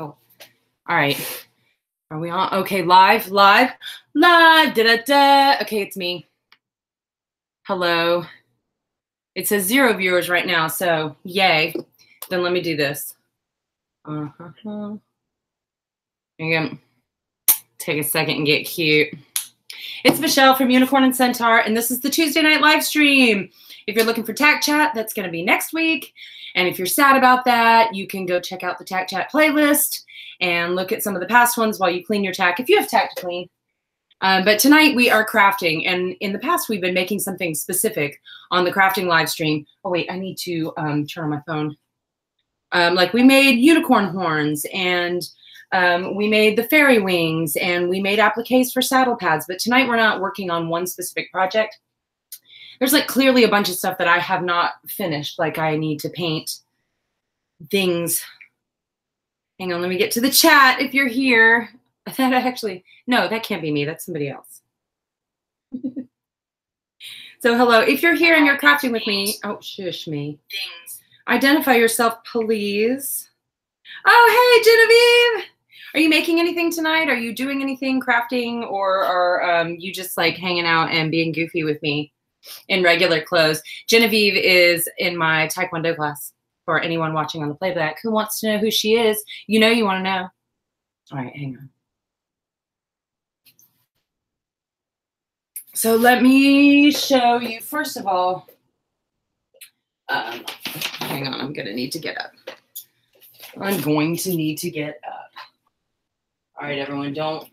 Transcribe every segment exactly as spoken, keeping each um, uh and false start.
All right. Are we on? Okay, live, live, live, da-da-da. Okay, it's me. Hello. It says zero viewers right now, so yay. Then let me do this. Uh-huh. Again, take a second and get cute. It's Michelle from Unicorn and Centaur, and this is the Tuesday night live stream. If you're looking for Tac Chat, that's going to be next week. And if you're sad about that, you can go check out the Tac Chat playlist and look at some of the past ones while you clean your tack, if you have tack to clean. Um, but tonight we are crafting, and in the past we've been making something specific on the crafting live stream. Oh wait, I need to um, turn on my phone. Um, like we made unicorn horns, and um, we made the fairy wings, and we made appliques for saddle pads. But tonight we're not working on one specific project. There's like clearly a bunch of stuff that I have not finished. Like I need to paint things. Hang on, let me get to the chat if you're here. That actually, no, that can't be me. That's somebody else. So hello, if you're here and you're crafting with me, oh, shush me. Things. Identify yourself, please. Oh, hey, Genevieve. Are you making anything tonight? Are you doing anything crafting, or are um, you just like hanging out and being goofy with me in regular clothes? Genevieve is in my Taekwondo class for anyone watching on the playback who wants to know who she is. You know you want to know. All right, hang on. So let me show you, first of all, um, hang on, I'm going to need to get up. I'm going to need to get up. All right, everyone, don't.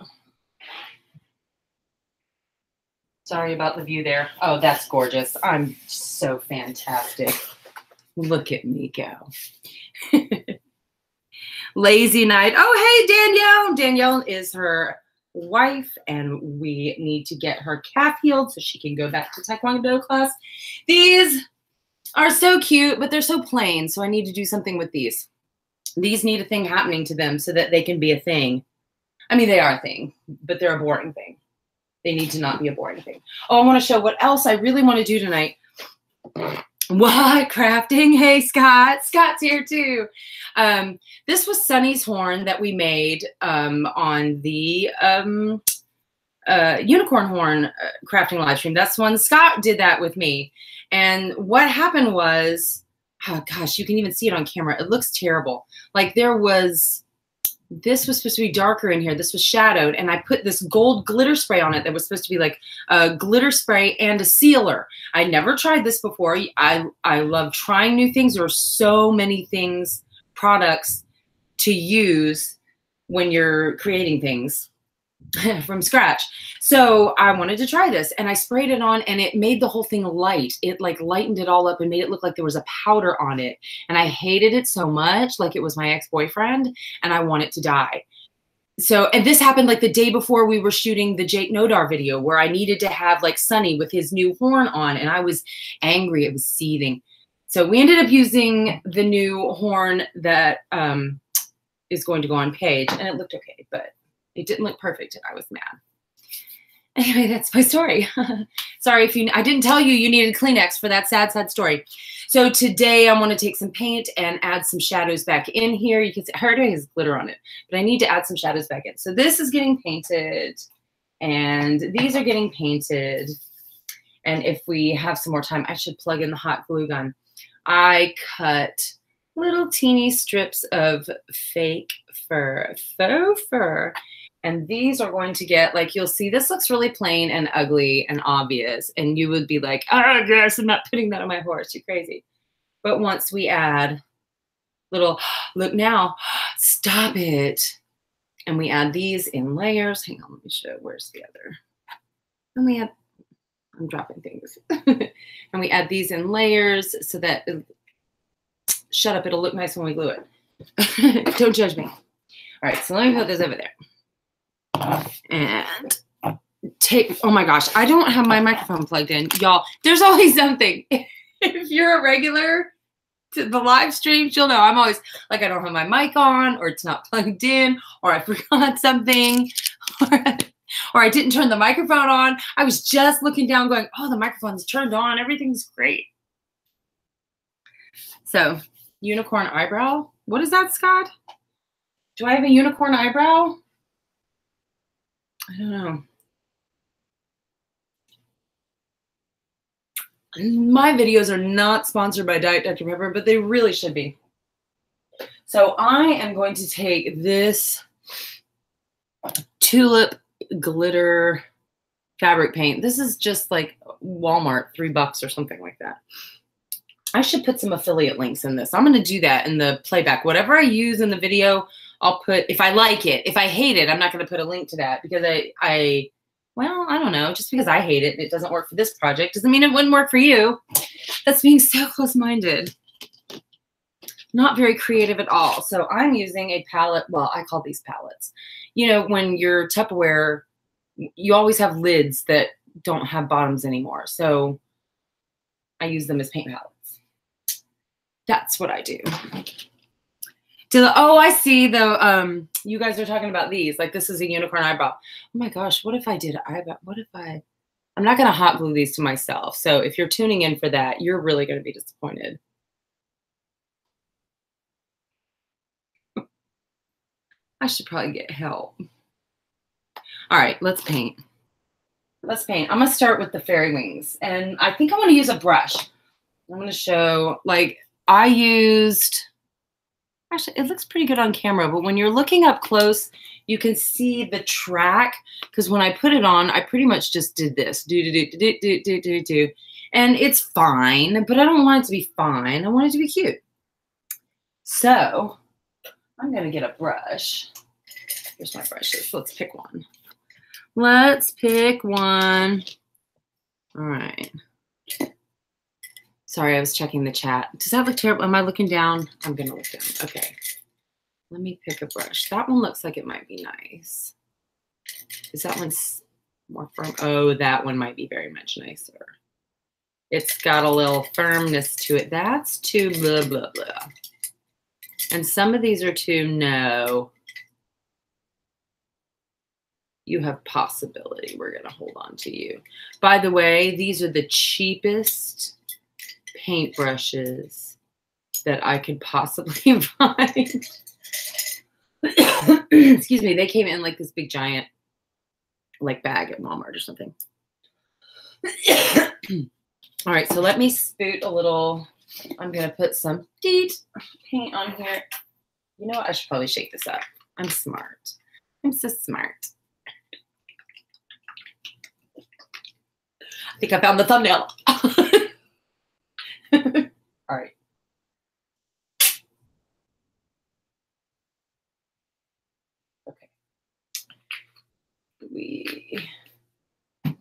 Sorry about the view there. Oh, that's gorgeous. I'm so fantastic. Look at me go. Lazy night. Oh, hey, Danielle. Danielle is her wife, and we need to get her calf healed so she can go back to Taekwondo class. These are so cute, but they're so plain, so I need to do something with these. These need a thing happening to them so that they can be a thing. I mean, they are a thing, but they're a boring thing. They need to not be a boring thing. Oh, I want to show what else I really want to do tonight. What? Crafting? Hey, Scott. Scott's here, too. Um, this was Sunny's horn that we made um, on the um, uh, unicorn horn crafting live stream. That's when Scott did that with me. And what happened was, oh, gosh, you can even see it on camera. It looks terrible. Like there was, this was supposed to be darker in here. This was shadowed. And I put this gold glitter spray on it that was supposed to be like a glitter spray and a sealer. I never tried this before. I, I love trying new things. There are so many things, products to use when you're creating things from scratch. So I wanted to try this, and I sprayed it on, and it made the whole thing light. It like lightened it all up and made it look like there was a powder on it. And I hated it so much. Like it was my ex-boyfriend, and I wanted to die. So, and this happened like the day before we were shooting the Jake Nodar video, where I needed to have like Sunny with his new horn on, and I was angry. It was seething. So we ended up using the new horn that um, is going to go on Paige, and it looked okay, but it didn't look perfect, and I was mad. Anyway, that's my story. Sorry if you, I didn't tell you you needed Kleenex for that sad, sad story. So today I want to take some paint and add some shadows back in here. You can see, I already has glitter on it, but I need to add some shadows back in. So this is getting painted, and these are getting painted. And if we have some more time, I should plug in the hot glue gun. I cut little teeny strips of fake fur, faux fur. And these are going to get, like, you'll see this looks really plain and ugly and obvious. And you would be like, oh, yes, I'm not putting that on my horse. You're crazy. But once we add little, look now, stop it. And we add these in layers. Hang on, let me show, where's the other? And we add, I'm dropping things. And we add these in layers so that, shut up, it'll look nice when we glue it. Don't judge me. All right, so let me put this over there. And take, oh my gosh, I don't have my microphone plugged in, y'all. There's always something. If you're a regular to the live streams, you'll know I'm always like, I don't have my mic on, or it's not plugged in, or I forgot something, or, or I didn't turn the microphone on. I was just looking down going, oh, the microphone's turned on. Everything's great. So unicorn eyebrow. What is that, Scott? Do I have a unicorn eyebrow? I don't know. My videos are not sponsored by Diet Doctor Pepper, but they really should be. So I am going to take this Tulip glitter fabric paint. This is just like Walmart, three bucks or something like that. I should put some affiliate links in this. I'm going to do that in the playback. Whatever I use in the video, I'll put, if I like it. If I hate it, I'm not going to put a link to that because I, I, well, I don't know. Just because I hate it and it doesn't work for this project doesn't mean it wouldn't work for you. That's being so close-minded. Not very creative at all. So I'm using a palette. Well, I call these palettes. You know, when your Tupperware, you always have lids that don't have bottoms anymore. So I use them as paint palettes. That's what I do. do the, oh, I see the, um, you guys are talking about these. Like, this is a unicorn eyebrow. Oh my gosh, what if I did eyebrow? What if I, I'm not going to hot glue these to myself. So if you're tuning in for that, you're really going to be disappointed. I should probably get help. All right, let's paint. Let's paint. I'm going to start with the fairy wings. And I think I want to use a brush. I'm going to show, like, I used, actually it looks pretty good on camera, but when you're looking up close, you can see the track, because when I put it on, I pretty much just did this, do, do, do, do, do, do, do, do, and it's fine, but I don't want it to be fine. I want it to be cute. So I'm going to get a brush. Here's my brushes. Let's pick one. Let's pick one. All right. Sorry, I was checking the chat. Does that look terrible? Am I looking down? I'm going to look down. Okay. Let me pick a brush. That one looks like it might be nice. Is that one more firm? Oh, that one might be very much nicer. It's got a little firmness to it. That's too blah, blah, blah. And some of these are too, no. You have possibility. We're going to hold on to you. By the way, these are the cheapest paint brushes that I could possibly find. Excuse me. They came in like this big giant like bag at Walmart or something. All right. So let me spoot a little. I'm going to put some deet paint on here. You know what? I should probably shake this up. I'm smart. I'm so smart. I think I found the thumbnail. All right. Okay. We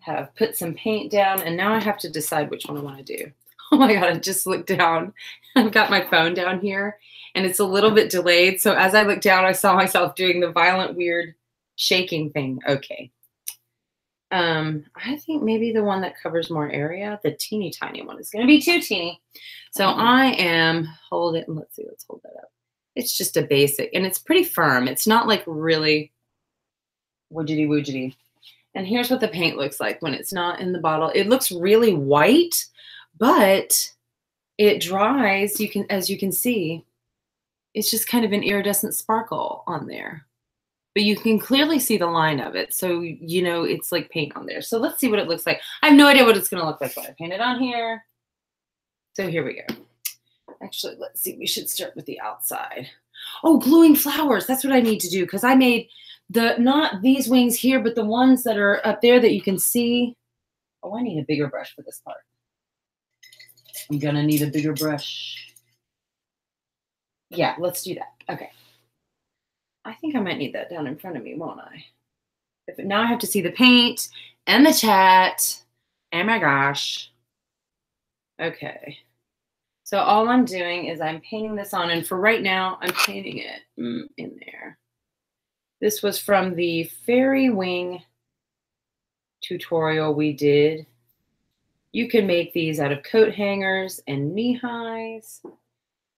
have put some paint down, and now I have to decide which one I want to do. Oh my God, I just looked down. I've got my phone down here, and it's a little bit delayed. So as I looked down, I saw myself doing the violent, weird shaking thing. Okay. Um, I think maybe the one that covers more area, the teeny tiny one, is going to be too teeny. So mm-hmm. I am, hold it, and let's see, let's hold that up. It's just a basic, and it's pretty firm. It's not like really widgety widgety. And here's what the paint looks like when it's not in the bottle. It looks really white, but it dries. You can, as you can see, it's just kind of an iridescent sparkle on there. But you can clearly see the line of it. So, you know, it's like paint on there. So let's see what it looks like. I have no idea what it's going to look like when I paint it on here. So here we go. Actually, let's see. We should start with the outside. Oh, gluing flowers. That's what I need to do. Because I made the, not these wings here, but the ones that are up there that you can see. Oh, I need a bigger brush for this part. I'm going to need a bigger brush. Yeah, let's do that. Okay. I think I might need that down in front of me, won't I? But now I have to see the paint and the chat. Oh my gosh. Okay. So all I'm doing is I'm painting this on. And for right now, I'm painting it in there. This was from the fairy wing tutorial we did. You can make these out of coat hangers and knee highs.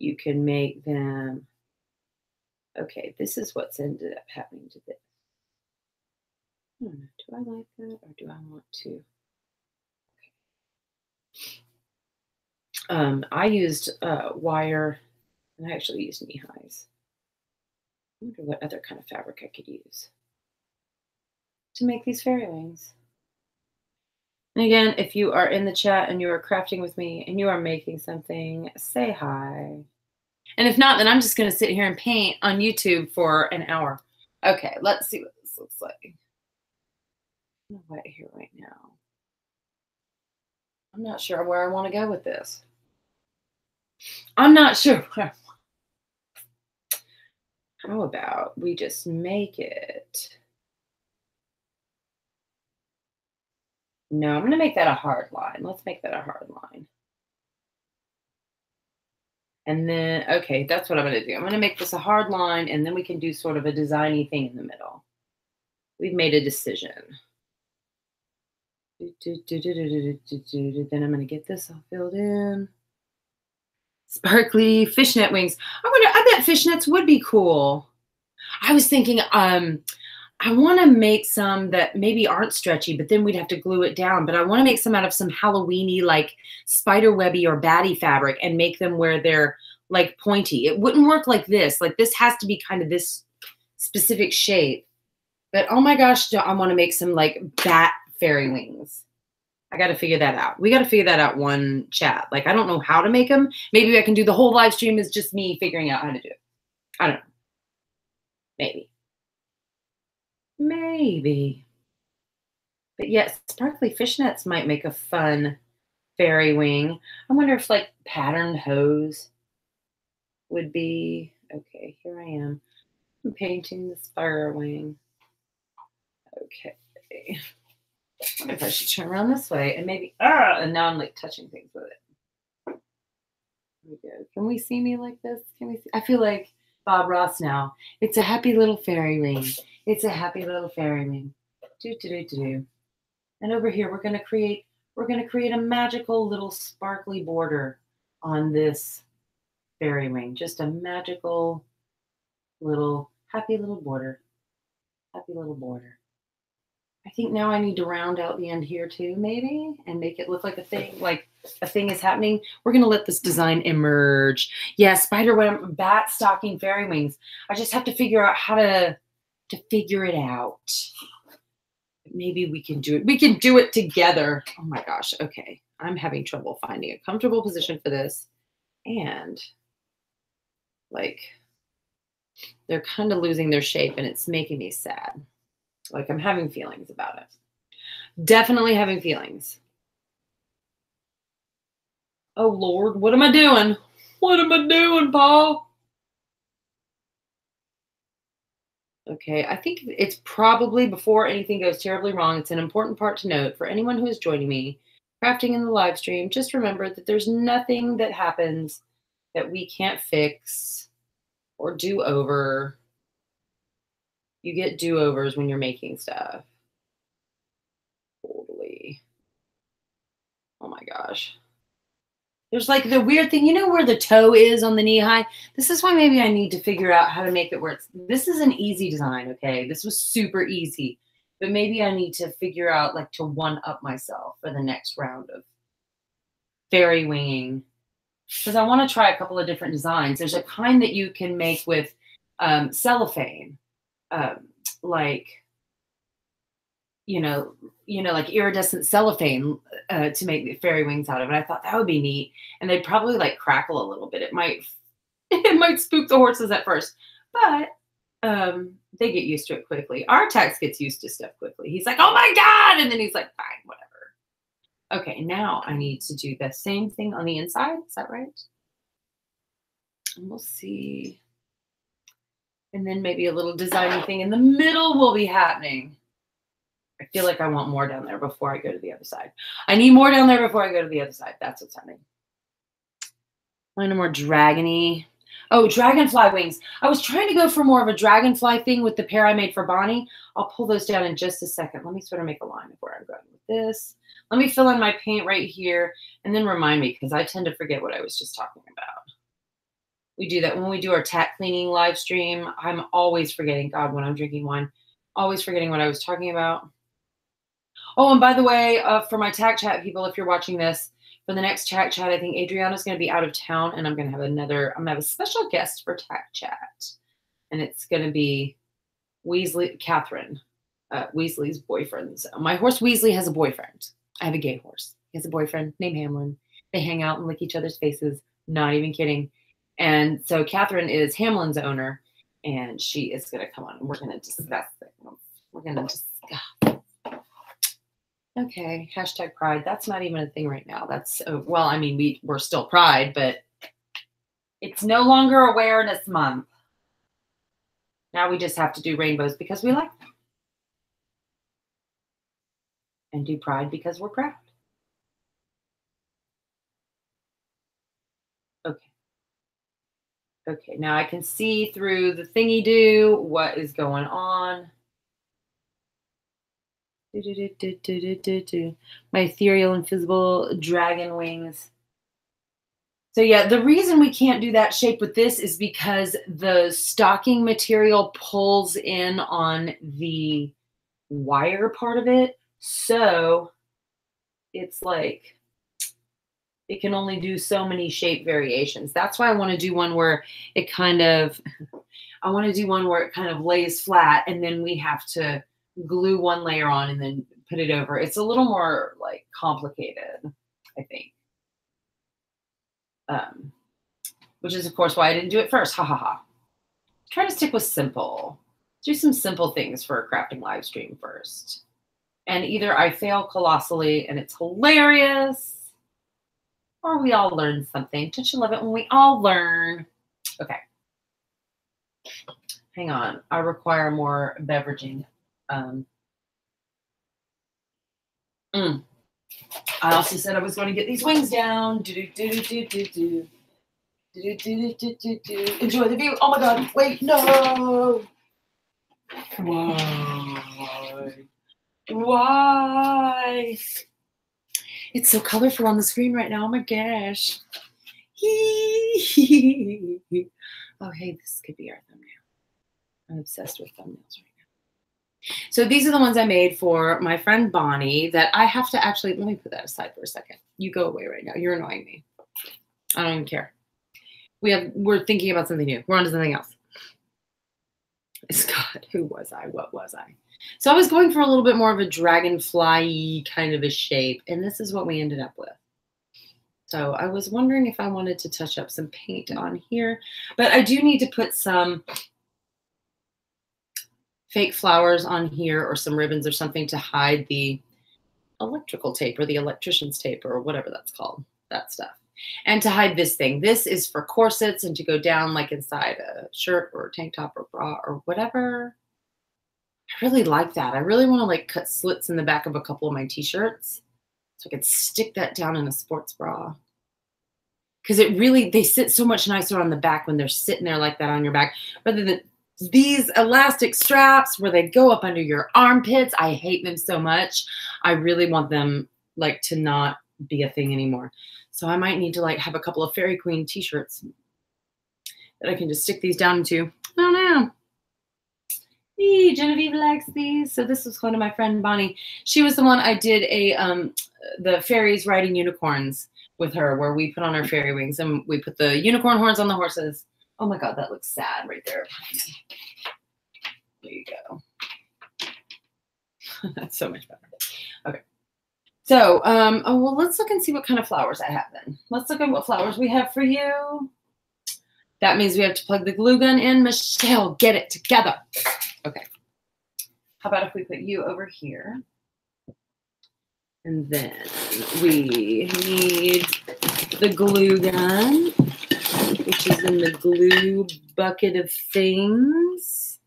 You can make them. Okay, this is what's ended up happening to this. I don't know, do I like that or do I want to? Okay. Um, I used uh, wire, and I actually used knee highs. I wonder what other kind of fabric I could use to make these fairy wings. And again, if you are in the chat and you are crafting with me and you are making something, say hi. And if not, then I'm just going to sit here and paint on YouTube for an hour. Okay, let's see what this looks like. I'm wet here right now. I'm not sure where I want to go with this. I'm not sure where. How about we just make it? No, I'm going to make that a hard line. Let's make that a hard line. And then, okay, that's what I'm going to do. I'm going to make this a hard line, and then we can do sort of a designy thing in the middle. We've made a decision. Do, do, do, do, do, do, do, do. Then I'm going to get this all filled in. Sparkly fishnet wings. I wonder, I bet fishnets would be cool. I was thinking, um, I want to make some that maybe aren't stretchy, but then we'd have to glue it down. But I want to make some out of some Halloweeny, like spiderwebby or batty fabric, and make them where they're like pointy. It wouldn't work like this. Like this has to be kind of this specific shape. But oh my gosh, I want to make some like bat fairy wings. I got to figure that out. We got to figure that out one chat. Like, I don't know how to make them. Maybe I can do the whole live stream is just me figuring out how to do it. I don't know. Maybe. Maybe. But yes, sparkly fishnets might make a fun fairy wing. I wonder if like patterned hose would be. Okay, here I am. I'm painting this fire wing. Okay. I wonder if I should turn around this way and maybe, ah, and now I'm like touching things with it. There we go. Can we see me like this? Can we see? I feel like Bob Ross now. It's a happy little fairy wing. It's a happy little fairy wing. Do, do, do, do, do. And over here, we're going to create, we're going to create a magical little sparkly border on this fairy wing. Just a magical little, happy little border. Happy little border. I think now I need to round out the end here too, maybe, and make it look like a thing, like a thing is happening. We're going to let this design emerge. Yeah, spider web, bat stocking fairy wings. I just have to figure out how to, to figure it out. Maybe we can do it. We can do it together. Oh my gosh. Okay. I'm having trouble finding a comfortable position for this. And like, they're kind of losing their shape and it's making me sad. Like I'm having feelings about it. Definitely having feelings. Oh Lord, what am I doing? What am I doing, Paul? Okay, I think it's probably before anything goes terribly wrong, it's an important part to note for anyone who is joining me, crafting in the live stream, just remember that there's nothing that happens that we can't fix or do over. You get do-overs when you're making stuff. Totally. Oh my gosh. There's like the weird thing, you know where the toe is on the knee high? This is why maybe I need to figure out how to make it where it's, this is an easy design, okay? This was super easy, but maybe I need to figure out like to one up myself for the next round of fairy winging. Because I want to try a couple of different designs. There's a kind that you can make with um, cellophane. Um, like, you know, you know, like iridescent cellophane uh, to make the fairy wings out of. And I thought that would be neat. And they'd probably like crackle a little bit. It might, it might spook the horses at first, but um, they get used to it quickly. Artax gets used to stuff quickly. He's like, oh my God. And then he's like, fine, whatever. Okay. Now I need to do the same thing on the inside. Is that right? And we'll see. And then maybe a little designy thing in the middle will be happening. I feel like I want more down there before I go to the other side. I need more down there before I go to the other side. That's what's happening. I want a more dragon-y. Oh, dragonfly wings. I was trying to go for more of a dragonfly thing with the pair I made for Bonnie. I'll pull those down in just a second. Let me sort of make a line of where I'm going with this. Let me fill in my paint right here and then remind me because I tend to forget what I was just talking about. We do that when we do our tat cleaning live stream. I'm always forgetting, God, when I'm drinking wine, always forgetting what I was talking about. Oh, and by the way, uh, for my tack chat people, if you're watching this, for the next tack chat, I think Adriana's going to be out of town and I'm going to have another, I'm going to have a special guest for tack chat. and it's going to be Weasley, Catherine, uh, Weasley's boyfriend. So my horse Weasley has a boyfriend. I have a gay horse. He has a boyfriend named Hamlin. They hang out and lick each other's faces. Not even kidding. And so Catherine is Hamlin's owner, and she is going to come on. And we're going to discuss it. We're going to discuss. Okay. Hashtag pride. That's not even a thing right now. That's, uh, well, I mean, we, we're still pride, but it's no longer awareness month. Now we just have to do rainbows because we like them. And do pride because we're proud. Okay. Okay, now I can see through the thingy-do what is going on. Do, do, do, do, do, do, do. My ethereal and invisible dragon wings. So yeah, the reason we can't do that shape with this is because the stocking material pulls in on the wire part of it. So it's like it can only do so many shape variations. That's why I want to do one where it kind of, I want to do one where it kind of lays flat and then we have to glue one layer on and then put it over. It's a little more like complicated, I think. Um, which is, of course, why I didn't do it first. Ha ha ha. Try to stick with simple. Do some simple things for a crafting live stream first. And either I fail colossally and it's hilarious, or we all learn something. Don't you love it when we all learn? Okay. Hang on. I require more beveraging. Um, mm. I also said I was going to get these wings down. Do do do do do do do do do do do. Enjoy the view. Oh my God! Wait, no. Why? Why? It's so colorful on the screen right now. Oh my gosh! Oh hey, this could be our thumbnail. I'm obsessed with thumbnails right now. So these are the ones I made for my friend Bonnie that I have to actually, let me put that aside for a second. You go away right now. You're annoying me. I don't even care. We have, we're thinking about something new. We're on to something else. Scott, who was I? What was I? So I was going for a little bit more of a dragonfly kind of a shape, and this is what we ended up with. So I was wondering if I wanted to touch up some paint on here, but I do need to put some fake flowers on here or some ribbons or something to hide the electrical tape or the electrician's tape or whatever that's called, that stuff. And to hide this thing. This is for corsets and to go down like inside a shirt or a tank top or bra or whatever. I really like that. I really want to like cut slits in the back of a couple of my t-shirts so I could stick that down in a sports bra. Because it really, they sit so much nicer on the back when they're sitting there like that on your back rather than these elastic straps where they go up under your armpits. I hate them so much. I really want them like to not be a thing anymore. So I might need to like have a couple of Fairy Queen t-shirts that I can just stick these down into. I don't know. Hey, Genevieve likes these. So this was going to my friend Bonnie. She was the one I did a um, the fairies riding unicorns with her where we put on our fairy wings and we put the unicorn horns on the horses. Oh my God, that looks sad right there. There you go. That's so much better. Okay. So, um, oh, well, let's look and see what kind of flowers I have then. Let's look at what flowers we have for you. That means we have to plug the glue gun in. Michelle, get it together. Okay. How about if we put you over here? And then we need the glue gun, which is in the glue bucket of things.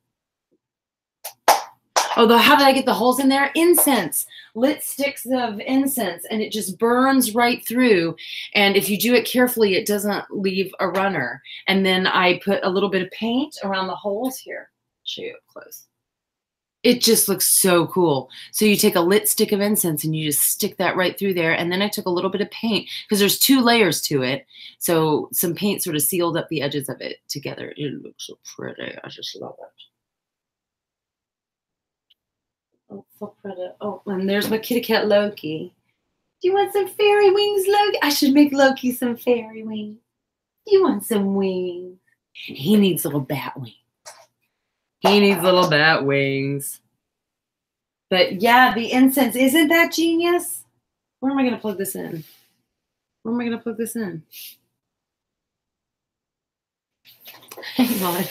Although, how did I get the holes in there? Incense. Lit sticks of incense, and it just burns right through. And if you do it carefully, it doesn't leave a runner. And then I put a little bit of paint around the holes here. Show you up close. It just looks so cool. So you take a lit stick of incense and you just stick that right through there. And then I took a little bit of paint because there's two layers to it. So some paint sort of sealed up the edges of it together. It looks so pretty. I just love it. Oh, so pretty. Oh, and there's my kitty cat Loki. Do you want some fairy wings, Loki? I should make Loki some fairy wings. Do you want some wings? He needs little bat wings. He needs little bat wings. But yeah, the incense, isn't that genius? Where am I going to plug this in? Where am I going to plug this in? Hang on.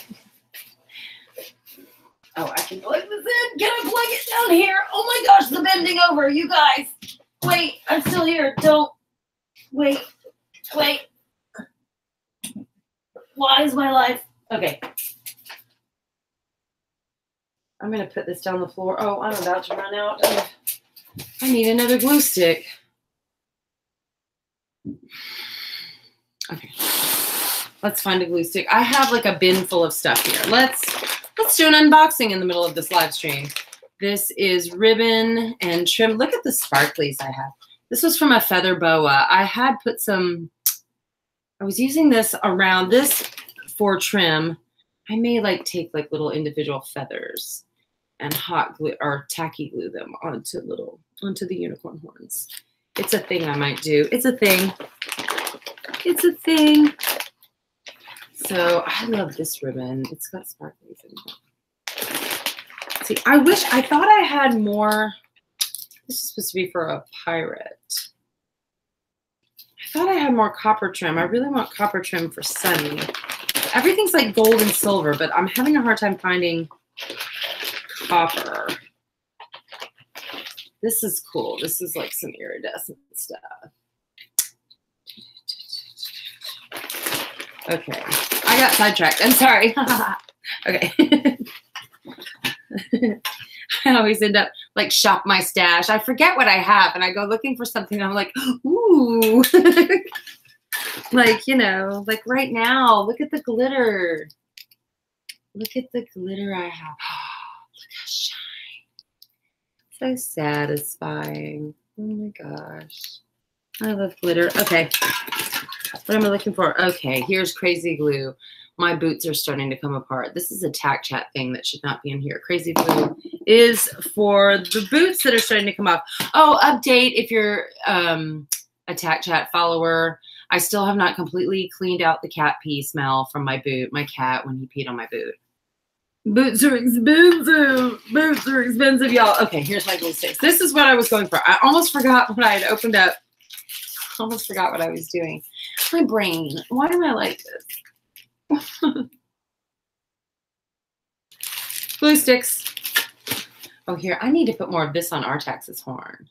Oh, I can plug this in. Can I plug it down here? Oh my gosh, the bending over, you guys. Wait, I'm still here. Don't. Wait. Wait. Why is my life? Okay. I'm going to put this down the floor. Oh, I'm about to run out. Oh, I need another glue stick. Okay. Let's find a glue stick. I have like a bin full of stuff here. Let's let's do an unboxing in the middle of this live stream. This is ribbon and trim. Look at the sparklies I have. This was from a feather boa. I had put some, I was using this around this for trim. I may like take like little individual feathers and hot glue or tacky glue them onto little, onto the unicorn horns. It's a thing I might do. It's a thing. It's a thing. So I love this ribbon. It's got sparkles in it. See, I wish, I thought I had more. This is supposed to be for a pirate. I thought I had more copper trim. I really want copper trim for Sunny. Everything's like gold and silver, but I'm having a hard time finding copper. This is cool. This is like some iridescent stuff. Okay. I got sidetracked. I'm sorry. Okay. I always end up like shop my stash. I forget what I have and I go looking for something and I'm like, ooh. Like, you know, like right now, look at the glitter. Look at the glitter I have. Oh, look how shiny. So satisfying. Oh my gosh. I love glitter. Okay. What am I looking for? Okay, here's crazy glue. My boots are starting to come apart. This is a tack chat thing that should not be in here. Crazy glue is for the boots that are starting to come off. Oh, update if you're um, a tack chat follower. I still have not completely cleaned out the cat pee smell from my boot, my cat, when he peed on my boot. Boots are expensive. Boots are expensive, y'all. Okay, here's my glue sticks. This is what I was going for. I almost forgot what I had opened up. Almost forgot what I was doing. My brain. Why do I like this? Glue sticks. Oh, here. I need to put more of this on Artax's horn.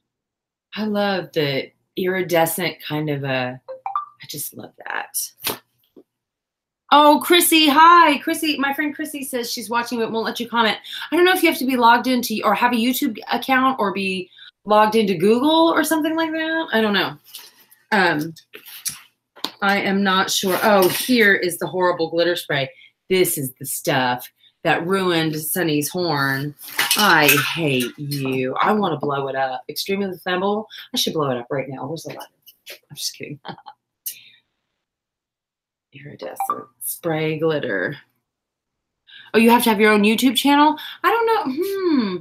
I love the iridescent kind of a... I just love that. Oh, Chrissy. Hi, Chrissy. My friend Chrissy says she's watching but won't let you comment. I don't know if you have to be logged into or have a YouTube account or be logged into Google or something like that. I don't know. Um, I am not sure. Oh, here is the horrible glitter spray. This is the stuff that ruined Sunny's horn. I hate you. I want to blow it up. Extremely flammable. I should blow it up right now. Where's the lighter? I'm just kidding. Iridescent spray glitter. Oh, you have to have your own YouTube channel? I don't know. Hmm.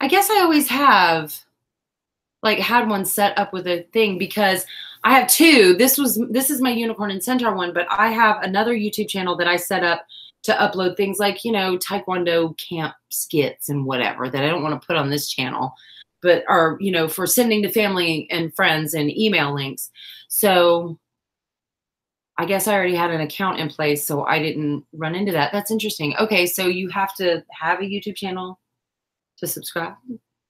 I guess I always have like had one set up with a thing because I have two. This was this is my Unicorn and Centaur one, but I have another YouTube channel that I set up to upload things like, you know, Taekwondo camp skits and whatever that I don't want to put on this channel, but are, you know, for sending to family and friends and email links. So I guess I already had an account in place, so I didn't run into that. That's interesting. Okay, so you have to have a YouTube channel to subscribe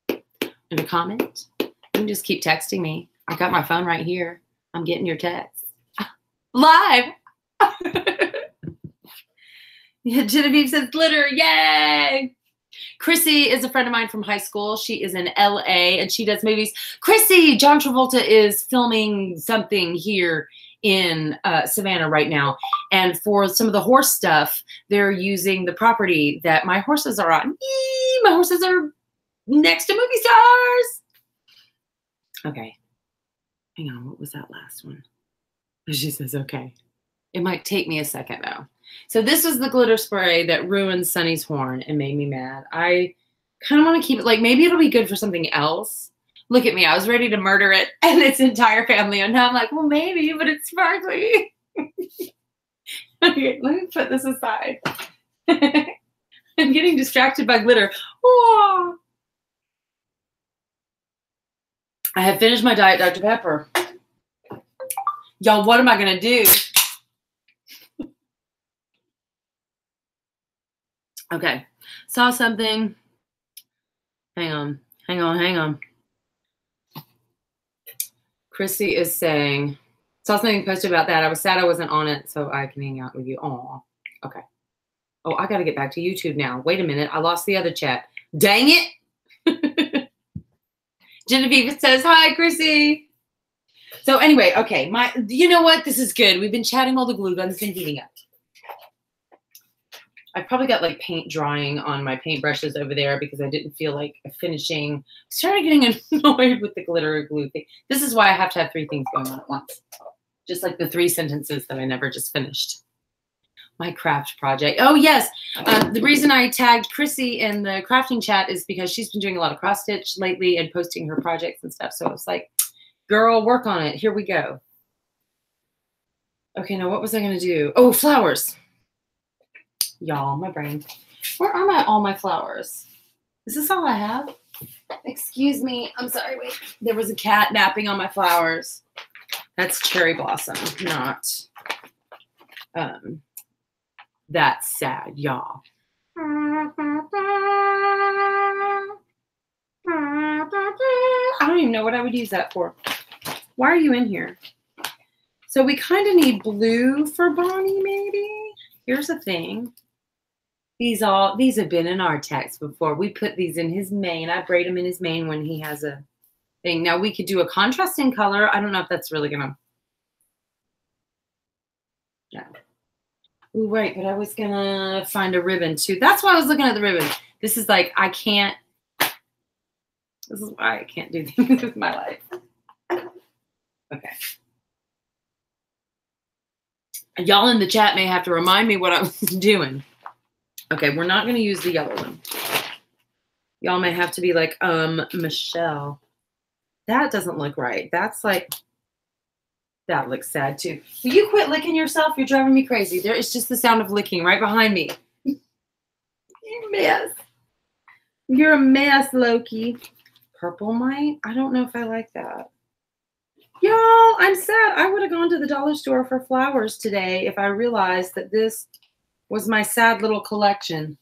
and to comment. You can just keep texting me. I got my phone right here. I'm getting your text. Live! Yeah, Genevieve says glitter. Yay! Chrissy is a friend of mine from high school. She is in L A and she does movies. Chrissy, John Travolta is filming something here in uh, Savannah right now. And for some of the horse stuff, they're using the property that my horses are on. Eee, my horses are next to movie stars. Okay. Hang on, what was that last one? She says, okay. It might take me a second though. So this was the glitter spray that ruined Sunny's horn and made me mad. I kind of want to keep it, like maybe it'll be good for something else. Look at me, I was ready to murder it and its entire family. And now I'm like, well, maybe, but it's sparkly. Okay, let me put this aside. I'm getting distracted by glitter. Oh. I have finished my Diet Doctor Pepper. Y'all, what am I going to do? Okay. Saw something. Hang on. Hang on. Hang on. Chrissy is saying, saw something posted about that. I was sad I wasn't on it, so I can hang out with you. Aw. Okay. Oh, I got to get back to YouTube now. Wait a minute. I lost the other chat. Dang it. Genevieve says, hi, Chrissy. So anyway, okay. My, you know what? This is good. We've been chatting all the glue guns. It's been heating up. I probably got like paint drying on my paintbrushes over there because I didn't feel like finishing. I started getting annoyed with the glitter glue thing. This is why I have to have three things going on at once. Just like the three sentences that I never just finished. My craft project. Oh, yes. Uh, the reason I tagged Chrissy in the crafting chat is because she's been doing a lot of cross stitch lately and posting her projects and stuff. So I was like, girl, work on it. Here we go. Okay, now what was I going to do? Oh, flowers. Y'all, my brain. Where are my all my flowers? Is this all I have? Excuse me. I'm sorry. Wait. There was a cat napping on my flowers. That's cherry blossom, not um that's sad, y'all. I don't even know what I would use that for. Why are you in here? So we kind of need blue for Bonnie, maybe. Here's the thing. These all these have been in Artax before. We put these in his mane. I braid him in his mane when he has a thing. Now we could do a contrasting color. I don't know if that's really gonna. No. Ooh, right, but I was gonna find a ribbon too. That's why I was looking at the ribbon. This is like I can't. This is why I can't do things with my life. Okay. Y'all in the chat may have to remind me what I was doing. Okay, we're not going to use the yellow one. Y'all may have to be like, um, Michelle, that doesn't look right. That's like, that looks sad too. Will you quit licking yourself? You're driving me crazy. There is just the sound of licking right behind me. You're a mess. You're a mess, Loki. Purple might? I don't know if I like that. Y'all, I'm sad. I would have gone to the dollar store for flowers today if I realized that this was my sad little collection.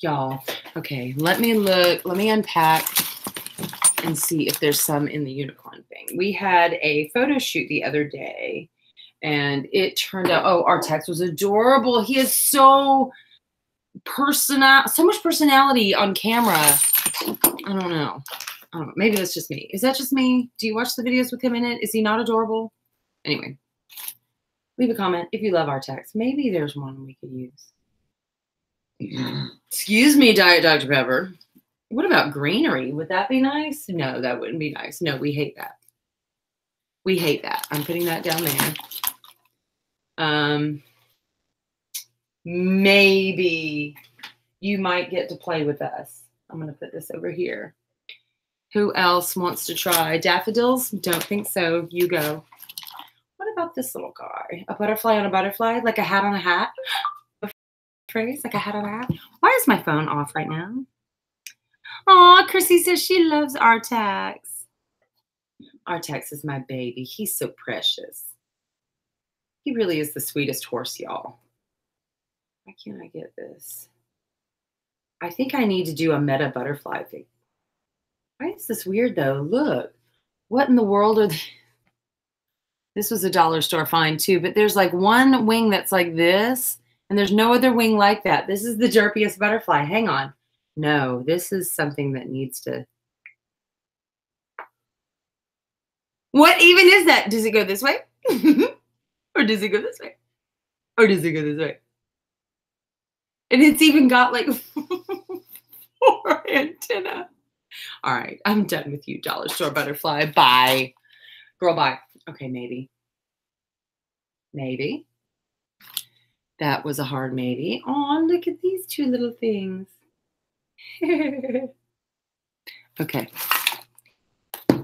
Y'all, okay, let me look. Let me unpack and see if there's some in the unicorn thing. We had a photo shoot the other day, and it turned out, oh, Artax was adorable. He is so... Persona, so much personality on camera. I don't know. I don't know. Maybe that's just me. Is that just me? Do you watch the videos with him in it? Is he not adorable? Anyway, leave a comment if you love Artax. Maybe there's one we could use. Excuse me, Diet Doctor Pepper. What about greenery? Would that be nice? No, that wouldn't be nice. No, we hate that. We hate that. I'm putting that down there. Um... Maybe you might get to play with us. I'm going to put this over here. Who else wants to try daffodils? Don't think so. You go. What about this little guy? A butterfly on a butterfly? Like a hat on a hat? A phrase? Like a hat on a hat? Why is my phone off right now? Aw, Chrissy says she loves Artax. Artax is my baby. He's so precious. He really is the sweetest horse, y'all. Why can't I get this? I think I need to do a meta butterfly thing. Why is this weird though? Look, what in the world are they? This was a dollar store find too, but there's like one wing that's like this and there's no other wing like that. This is the derpiest butterfly. Hang on. No, this is something that needs to. What even is that? Does it go this way? Or does it go this way? Or does it go this way? And it's even got like four antenna. All right, I'm done with you, dollar store butterfly. Bye. Girl, bye. Okay, maybe. Maybe. That was a hard maybe. Aw, look at these two little things. Okay.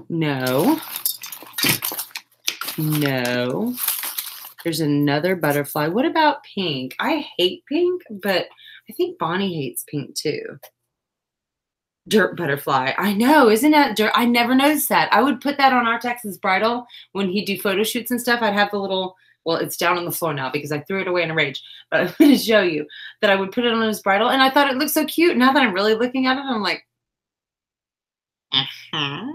No. No. There's another butterfly. What about pink? I hate pink, but I think Bonnie hates pink too. Dirt butterfly. I know. Isn't that dirt? I never noticed that. I would put that on Artax's bridle when he'd do photo shoots and stuff. I'd have the little, well, it's down on the floor now because I threw it away in a rage. But I'm going to show you that I would put it on his bridle. And I thought it looked so cute. Now that I'm really looking at it, I'm like, uh-huh.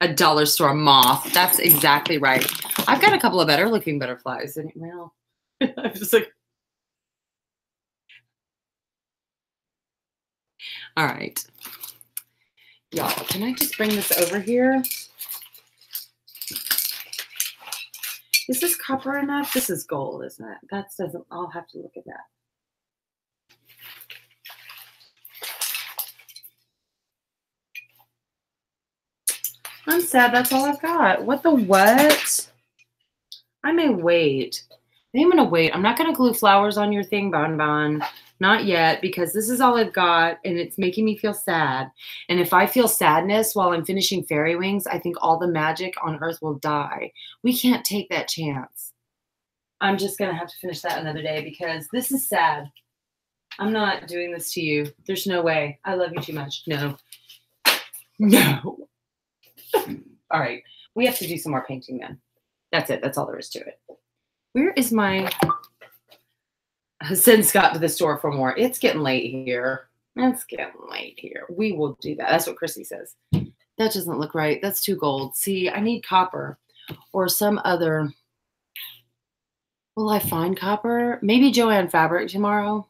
A dollar store moth. That's exactly right. I've got a couple of better looking butterflies. And well, I'm just like, all right. Y'all, can I just bring this over here? Is this copper enough? This is gold, isn't it? That doesn't, I'll have to look at that. I'm sad that's all I've got. What the what? I may wait. I think I'm going to wait. I'm not going to glue flowers on your thing, Bon Bon. Not yet, because this is all I've got, and it's making me feel sad. And if I feel sadness while I'm finishing fairy wings, I think all the magic on earth will die. We can't take that chance. I'm just going to have to finish that another day because this is sad. I'm not doing this to you. There's no way. I love you too much. No. No. All right. We have to do some more painting then. That's it. That's all there is to it. Where is my... Send Scott to the store for more. It's getting late here. It's getting late here. We will do that. That's what Chrissy says. That doesn't look right. That's too gold. See, I need copper or some other. Will I find copper? Maybe Joanne Fabric tomorrow.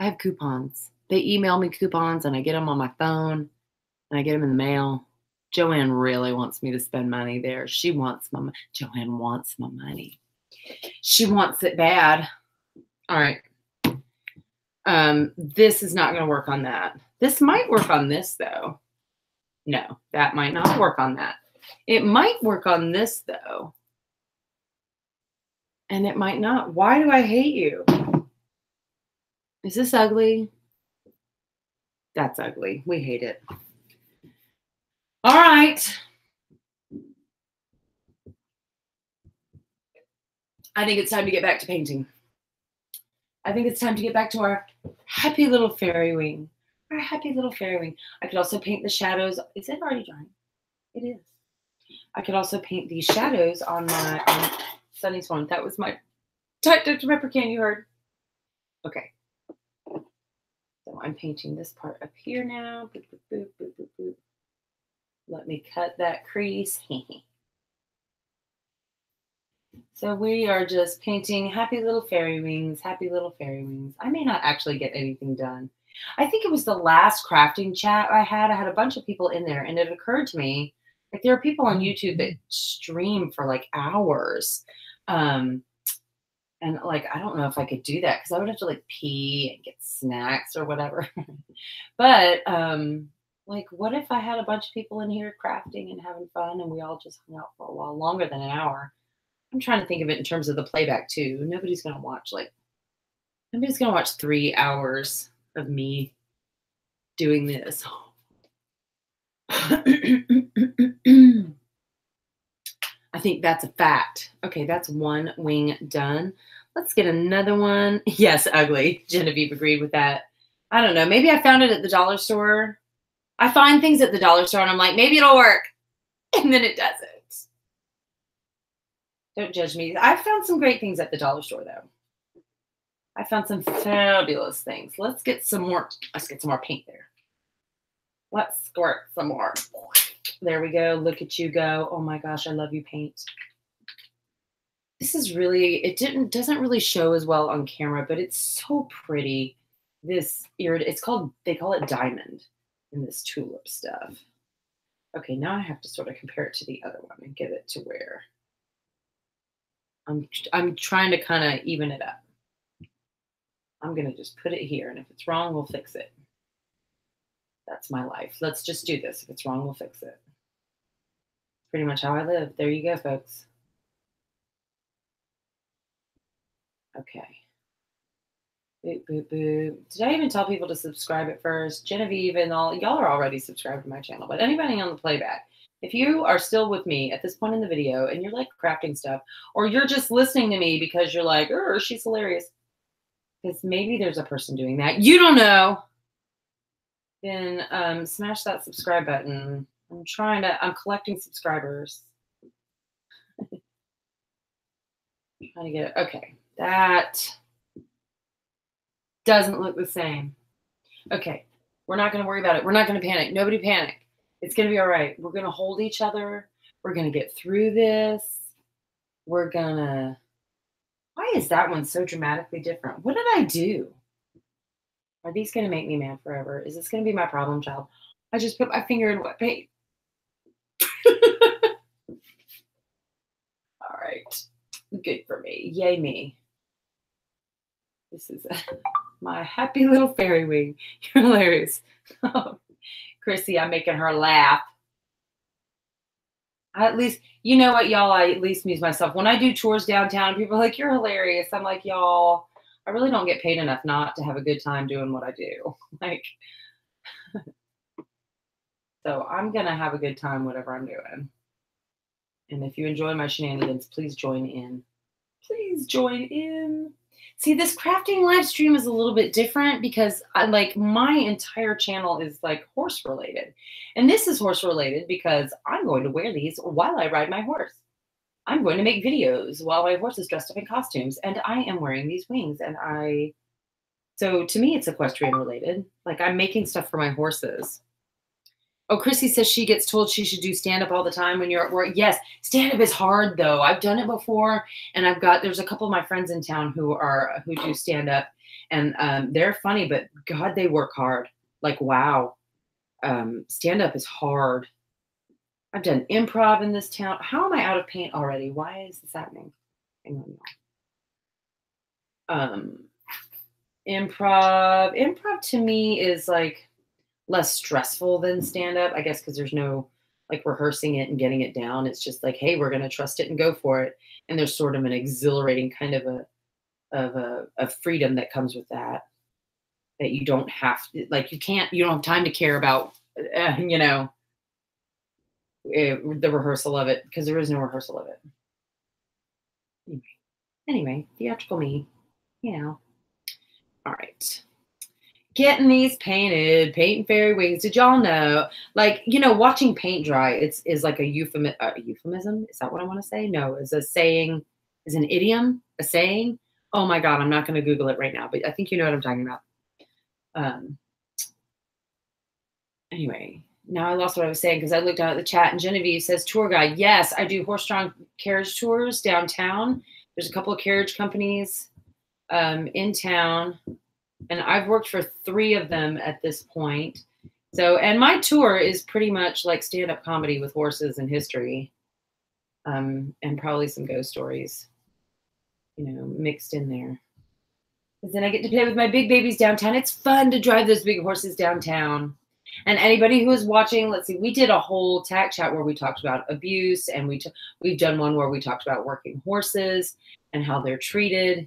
I have coupons. They email me coupons and I get them on my phone and I get them in the mail. Joanne really wants me to spend money there. She wants my money. Joanne wants my money. She wants it bad. All right. Um, this is not going to work on that. This might work on this, though. No, that might not work on that. It might work on this, though. And it might not. Why do I hate you? Is this ugly? That's ugly. We hate it. All right. I think it's time to get back to painting. I think it's time to get back to our happy little fairy wing. Our happy little fairy wing. I could also paint the shadows. Is it already drying? It is. I could also paint these shadows on my on Sunny's phone. That was my Diet Doctor Pepper can you heard. Okay. So I'm painting this part up here now. Boop, boop, boop, boop, boop. Let me cut that crease. So we are just painting happy little fairy wings, happy little fairy wings. I may not actually get anything done. I think it was the last crafting chat I had. I had a bunch of people in there, and it occurred to me, like there are people on YouTube that stream for like hours. Um, and like, I don't know if I could do that because I would have to like pee and get snacks or whatever. But um, like, what if I had a bunch of people in here crafting and having fun and we all just hung out for a while longer than an hour? I'm trying to think of it in terms of the playback too. Nobody's going to watch like, nobody's going to watch three hours of me doing this. I think that's a fact. Okay. That's one wing done. Let's get another one. Yes. Ugly. Genevieve agreed with that. I don't know. Maybe I found it at the dollar store. I find things at the dollar store and I'm like, maybe it'll work. And then it doesn't. Don't judge me. I found some great things at the dollar store, though. I found some fabulous things. Let's get some more. Let's get some more paint there. Let's squirt some more. There we go. Look at you go. Oh, my gosh. I love you, paint. This is really, it didn't doesn't really show as well on camera, but it's so pretty. This, it's called, they call it diamond in this tulip stuff. Okay, now I have to sort of compare it to the other one and get it to where. I'm, I'm trying to kind of even it up. I'm going to just put it here. And if it's wrong, we'll fix it. That's my life. Let's just do this. If it's wrong, we'll fix it. Pretty much how I live. There you go, folks. Okay. Boop, boop, boop. Did I even tell people to subscribe at first? Genevieve and all, y'all are already subscribed to my channel. But anybody on the playback, If you are still with me at this point in the video and you're like crafting stuff, or you're just listening to me because you're like, oh, she's hilarious, because maybe there's a person doing that, you don't know, then um, smash that subscribe button. I'm trying to, I'm collecting subscribers. Trying to get it. Okay. That doesn't look the same. Okay. We're not going to worry about it. We're not going to panic. Nobody panic. It's going to be all right. We're going to hold each other. We're going to get through this. We're going to. Why is that one so dramatically different? What did I do? Are these going to make me mad forever? Is this going to be my problem child? I just put my finger in what page? All right. Good for me. Yay me. This is a, my happy little fairy wing. You're hilarious. Oh, Chrissy, I'm making her laugh. I at least, you know what, y'all, I at least amuse myself. When I do tours downtown, people are like, you're hilarious. I'm like, y'all, I really don't get paid enough not to have a good time doing what I do. Like, so I'm going to have a good time, whatever I'm doing. And if you enjoy my shenanigans, please join in. Please join in. See, this crafting live stream is a little bit different because I like my entire channel is like horse related. And this is horse related because I'm going to wear these while I ride my horse. I'm going to make videos while my horse is dressed up in costumes. And I am wearing these wings. And I, so to me, it's equestrian related. Like I'm making stuff for my horses. Oh, Chrissy says she gets told she should do stand-up all the time when you're at work. Yes, stand-up is hard, though. I've done it before, and I've got – there's a couple of my friends in town who are who do stand-up, and um, they're funny, but, God, they work hard. Like, wow. Um, stand-up is hard. I've done improv in this town. How am I out of paint already? Why is this happening? Hang on. Um, improv. Improv to me is, like – less stressful than stand-up, I guess, because there's no like rehearsing it and getting it down. It's just like, hey, we're going to trust it and go for it. And there's sort of an exhilarating kind of a, of a, a freedom that comes with that, that you don't have to, like, you can't, you don't have time to care about, uh, you know, it, the rehearsal of it, because there is no rehearsal of it. Anyway, anyway theatrical me, you know. All right. Getting these painted, painting fairy wings. Did y'all know? Like, you know, watching paint dry it's, is like a euphemism. Uh, euphemism? Is that what I want to say? No, it's a saying, is an idiom, a saying. Oh, my God, I'm not going to Google it right now, but I think you know what I'm talking about. Um. Anyway, now I lost what I was saying because I looked out at the chat, and Genevieve says, tour guide. Yes, I do horse-drawn carriage tours downtown. There's a couple of carriage companies um, in town. And I've worked for three of them at this point. So, and my tour is pretty much like stand-up comedy with horses and history, um, and probably some ghost stories, you know, mixed in there. Because then I get to play with my big babies downtown. It's fun to drive those big horses downtown. And anybody who is watching, let's see, we did a whole tack chat where we talked about abuse, and we t we've done one where we talked about working horses and how they're treated.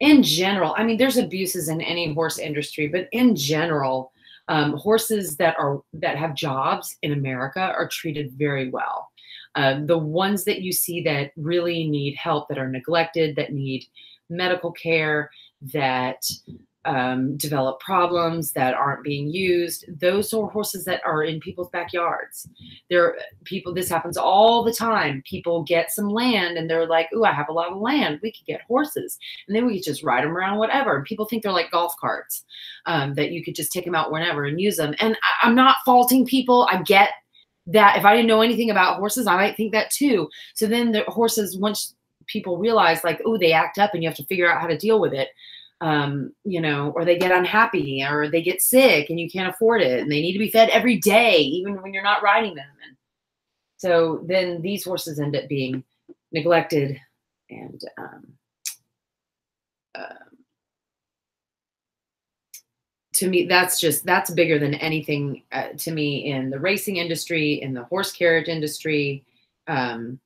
In general, I mean, there's abuses in any horse industry, but in general, um, horses that are that have jobs in America are treated very well. Uh, the ones that you see that really need help, that are neglected, that need medical care, that um, develop problems, that aren't being used, those are horses that are in people's backyards. There, people, this happens all the time. People get some land and they're like, ooh, I have a lot of land. We could get horses and then we could just ride them around, whatever. And people think they're like golf carts, um, that you could just take them out whenever and use them. And I, I'm not faulting people. I get that. If I didn't know anything about horses, I might think that too. So then the horses, once people realize like, oh, they act up and you have to figure out how to deal with it. Um, you know, or they get unhappy or they get sick and you can't afford it and they need to be fed every day, even when you're not riding them. And so then these horses end up being neglected and, um, uh, to me, that's just, that's bigger than anything uh, to me in the racing industry, in the horse carriage industry, um,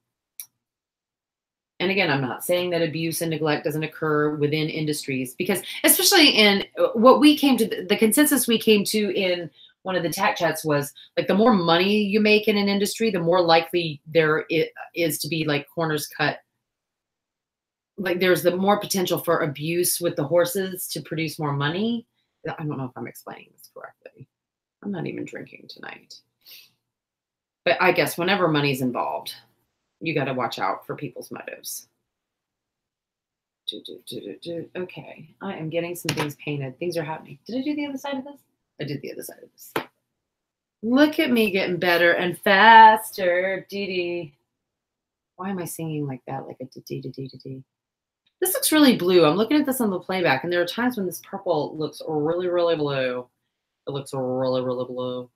and again, I'm not saying that abuse and neglect doesn't occur within industries because especially in what we came to, the consensus we came to in one of the tech chats was like, the more money you make in an industry, the more likely there is to be like corners cut. Like there's the more potential for abuse with the horses to produce more money. I don't know if I'm explaining this correctly. I'm not even drinking tonight. But I guess whenever money's involved, you got to watch out for people's motives. Do, do, do, do, do. Okay, I am getting some things painted. Things are happening. Did I do the other side of this? I did the other side of this. Look at me getting better and faster. Dee dee. Why am I singing like that? Like a dee dee dee dee dee. This looks really blue. I'm looking at this on the playback, and there are times when this purple looks really, really blue. It looks really, really blue.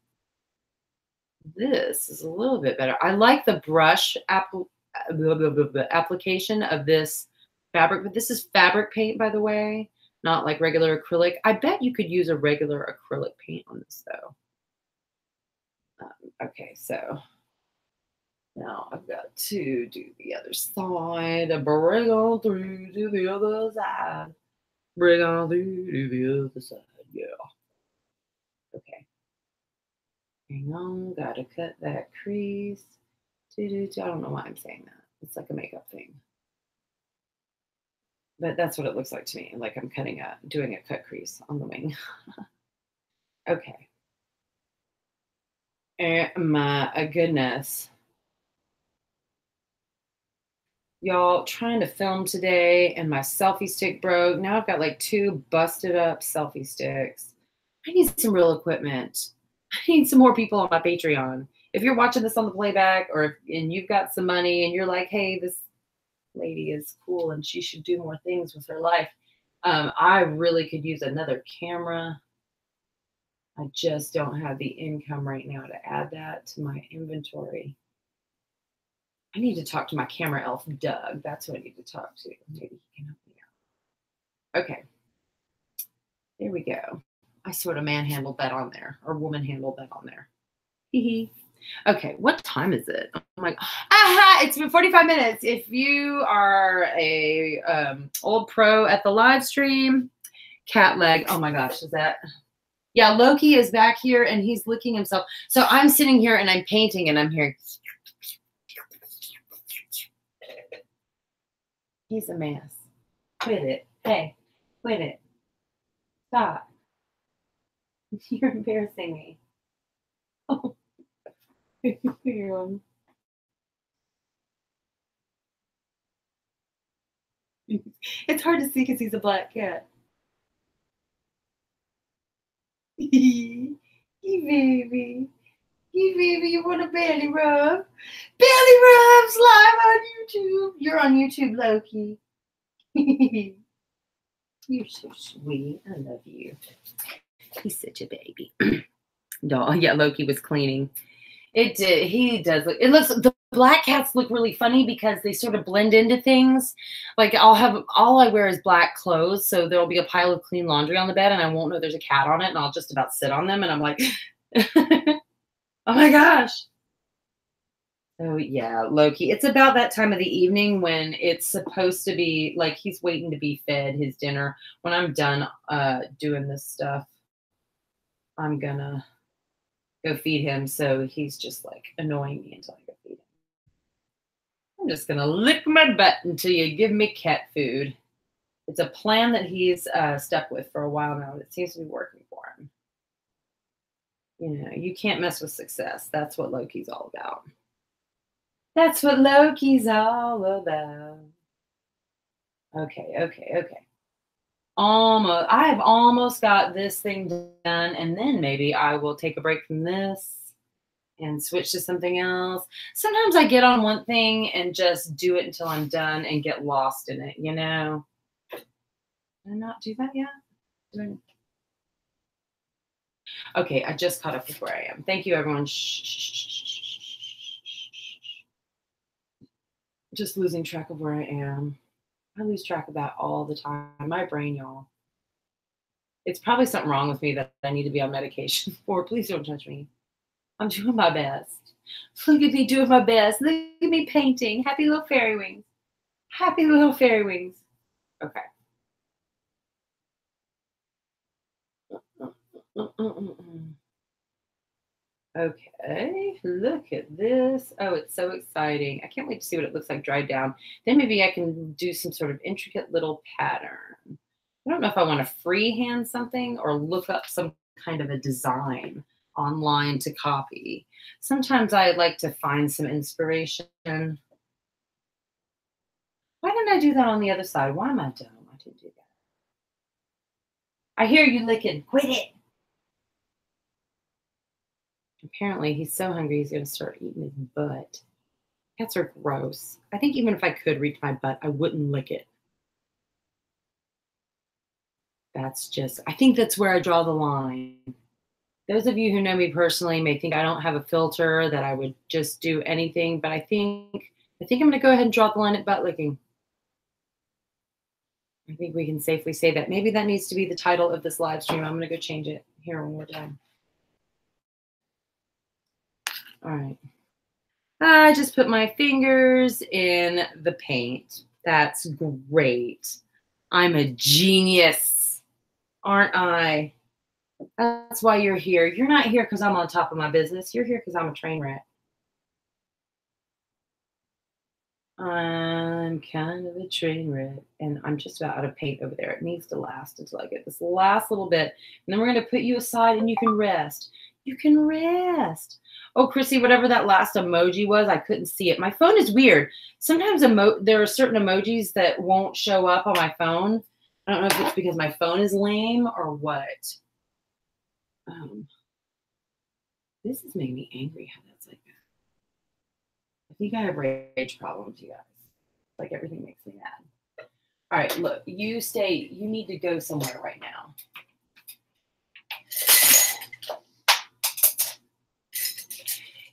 This is a little bit better. I like the brush apple, the application of this fabric, but this is fabric paint, by the way, not like regular acrylic. I bet you could use a regular acrylic paint on this, though. Um, okay, so now I've got to do the other side. Bring on through to the other side. Bring on through to the other side. Yeah. Okay. Hang on. Gotta cut that crease. I don't know why I'm saying that. It's like a makeup thing. But that's what it looks like to me. Like I'm cutting a, doing a cut crease on the wing. Okay. Oh my goodness. Y'all, trying to film today and my selfie stick broke. Now I've got like two busted up selfie sticks. I need some real equipment. I need some more people on my Patreon. If you're watching this on the playback or if, and you've got some money and you're like, hey, this lady is cool and she should do more things with her life. Um, I really could use another camera. I just don't have the income right now to add that to my inventory. I need to talk to my camera elf, Doug. That's who I need to talk to. Maybe he can help me out. Okay. There we go. I sort of manhandled that on there, or woman handled that on there. Hee hee. Okay, what time is it? I'm like, aha, it's been forty-five minutes. If you are a um, old pro at the live stream, cat leg. Oh my gosh, is that? Yeah, Loki is back here and he's licking himself. So I'm sitting here and I'm painting and I'm hearing. He's a mess. Quit it. Hey, quit it. Stop. You're embarrassing me. Oh. It's hard to see because he's a black cat. Hey, baby. Hey, baby, you want a belly rub? Belly rubs live on YouTube. You're on YouTube, Loki. You're so sweet. I love you. He's such a baby. Doll. Yeah, Loki was cleaning. It did. He does look. It looks. The black cats look really funny because they sort of blend into things. Like I'll have all I wear is black clothes, so there'll be a pile of clean laundry on the bed, and I won't know there's a cat on it, and I'll just about sit on them, and I'm like, oh my gosh. Oh yeah, Loki. It's about that time of the evening when it's supposed to be like he's waiting to be fed his dinner. When I'm done uh, doing this stuff, I'm gonna go feed him, so he's just like annoying me until I go feed him. I'm just gonna lick my butt until you give me cat food. It's a plan that he's uh, stuck with for a while now. It seems to be working for him. You know, you can't mess with success. That's what Loki's all about. That's what Loki's all about. Okay, okay, okay. Almost, I have almost got this thing done, and then maybe I will take a break from this and switch to something else. Sometimes I get on one thing and just do it until I'm done and get lost in it, you know? Did I not do that yet? Okay, I just caught up with where I am. Thank you, everyone. Shh, shh, shh, shh. Just losing track of where I am. I lose track of that all the time. My brain, y'all. It's probably something wrong with me that I need to be on medication for. Please don't judge me. I'm doing my best. Look at me doing my best. Look at me painting. Happy little fairy wings. Happy little fairy wings. Okay. Mm-mm-mm-mm. Okay, look at this. Oh, it's so exciting. I can't wait to see what it looks like dried down. Then maybe I can do some sort of intricate little pattern. I don't know if I want to freehand something or look up some kind of a design online to copy. Sometimes I like to find some inspiration. Why didn't I do that on the other side? Why am I dumb? I didn't do that. I hear you licking. Quit it. Apparently, he's so hungry, he's going to start eating his butt. Cats are gross. I think even if I could reach my butt, I wouldn't lick it. That's just, I think that's where I draw the line. Those of you who know me personally may think I don't have a filter, that I would just do anything, but I think, I think I'm going to go ahead and draw the line at butt licking. I think we can safely say that. Maybe that needs to be the title of this live stream. I'm going to go change it here when we're done. All right, I just put my fingers in the paint. That's great. I'm a genius, aren't I? That's why you're here. You're not here because I'm on top of my business. You're here because I'm a train wreck. I'm kind of a train wreck, and I'm just about out of paint over there. It needs to last until I get this last little bit, and then we're going to put you aside, and you can rest. You can rest. Oh, Chrissy, whatever that last emoji was, I couldn't see it. My phone is weird. Sometimes emo there are certain emojis that won't show up on my phone. I don't know if it's because my phone is lame or what. Um, this is making me angry how that's like that. I think I have rage problems, you guys. Like, everything makes me mad. All right, look, you stay. You need to go somewhere right now.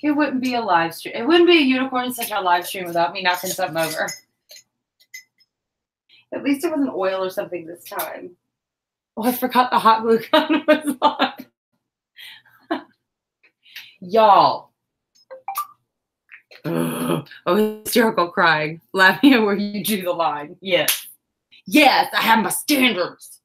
It wouldn't be a live stream. It wouldn't be a Unicorn and Centaur live stream without me knocking something over. At least it wasn't oil or something this time. Oh, I forgot the hot glue gun was on. Y'all. Oh, hysterical crying. Laughing at where you drew the line. Yes. Yes, I have my standards.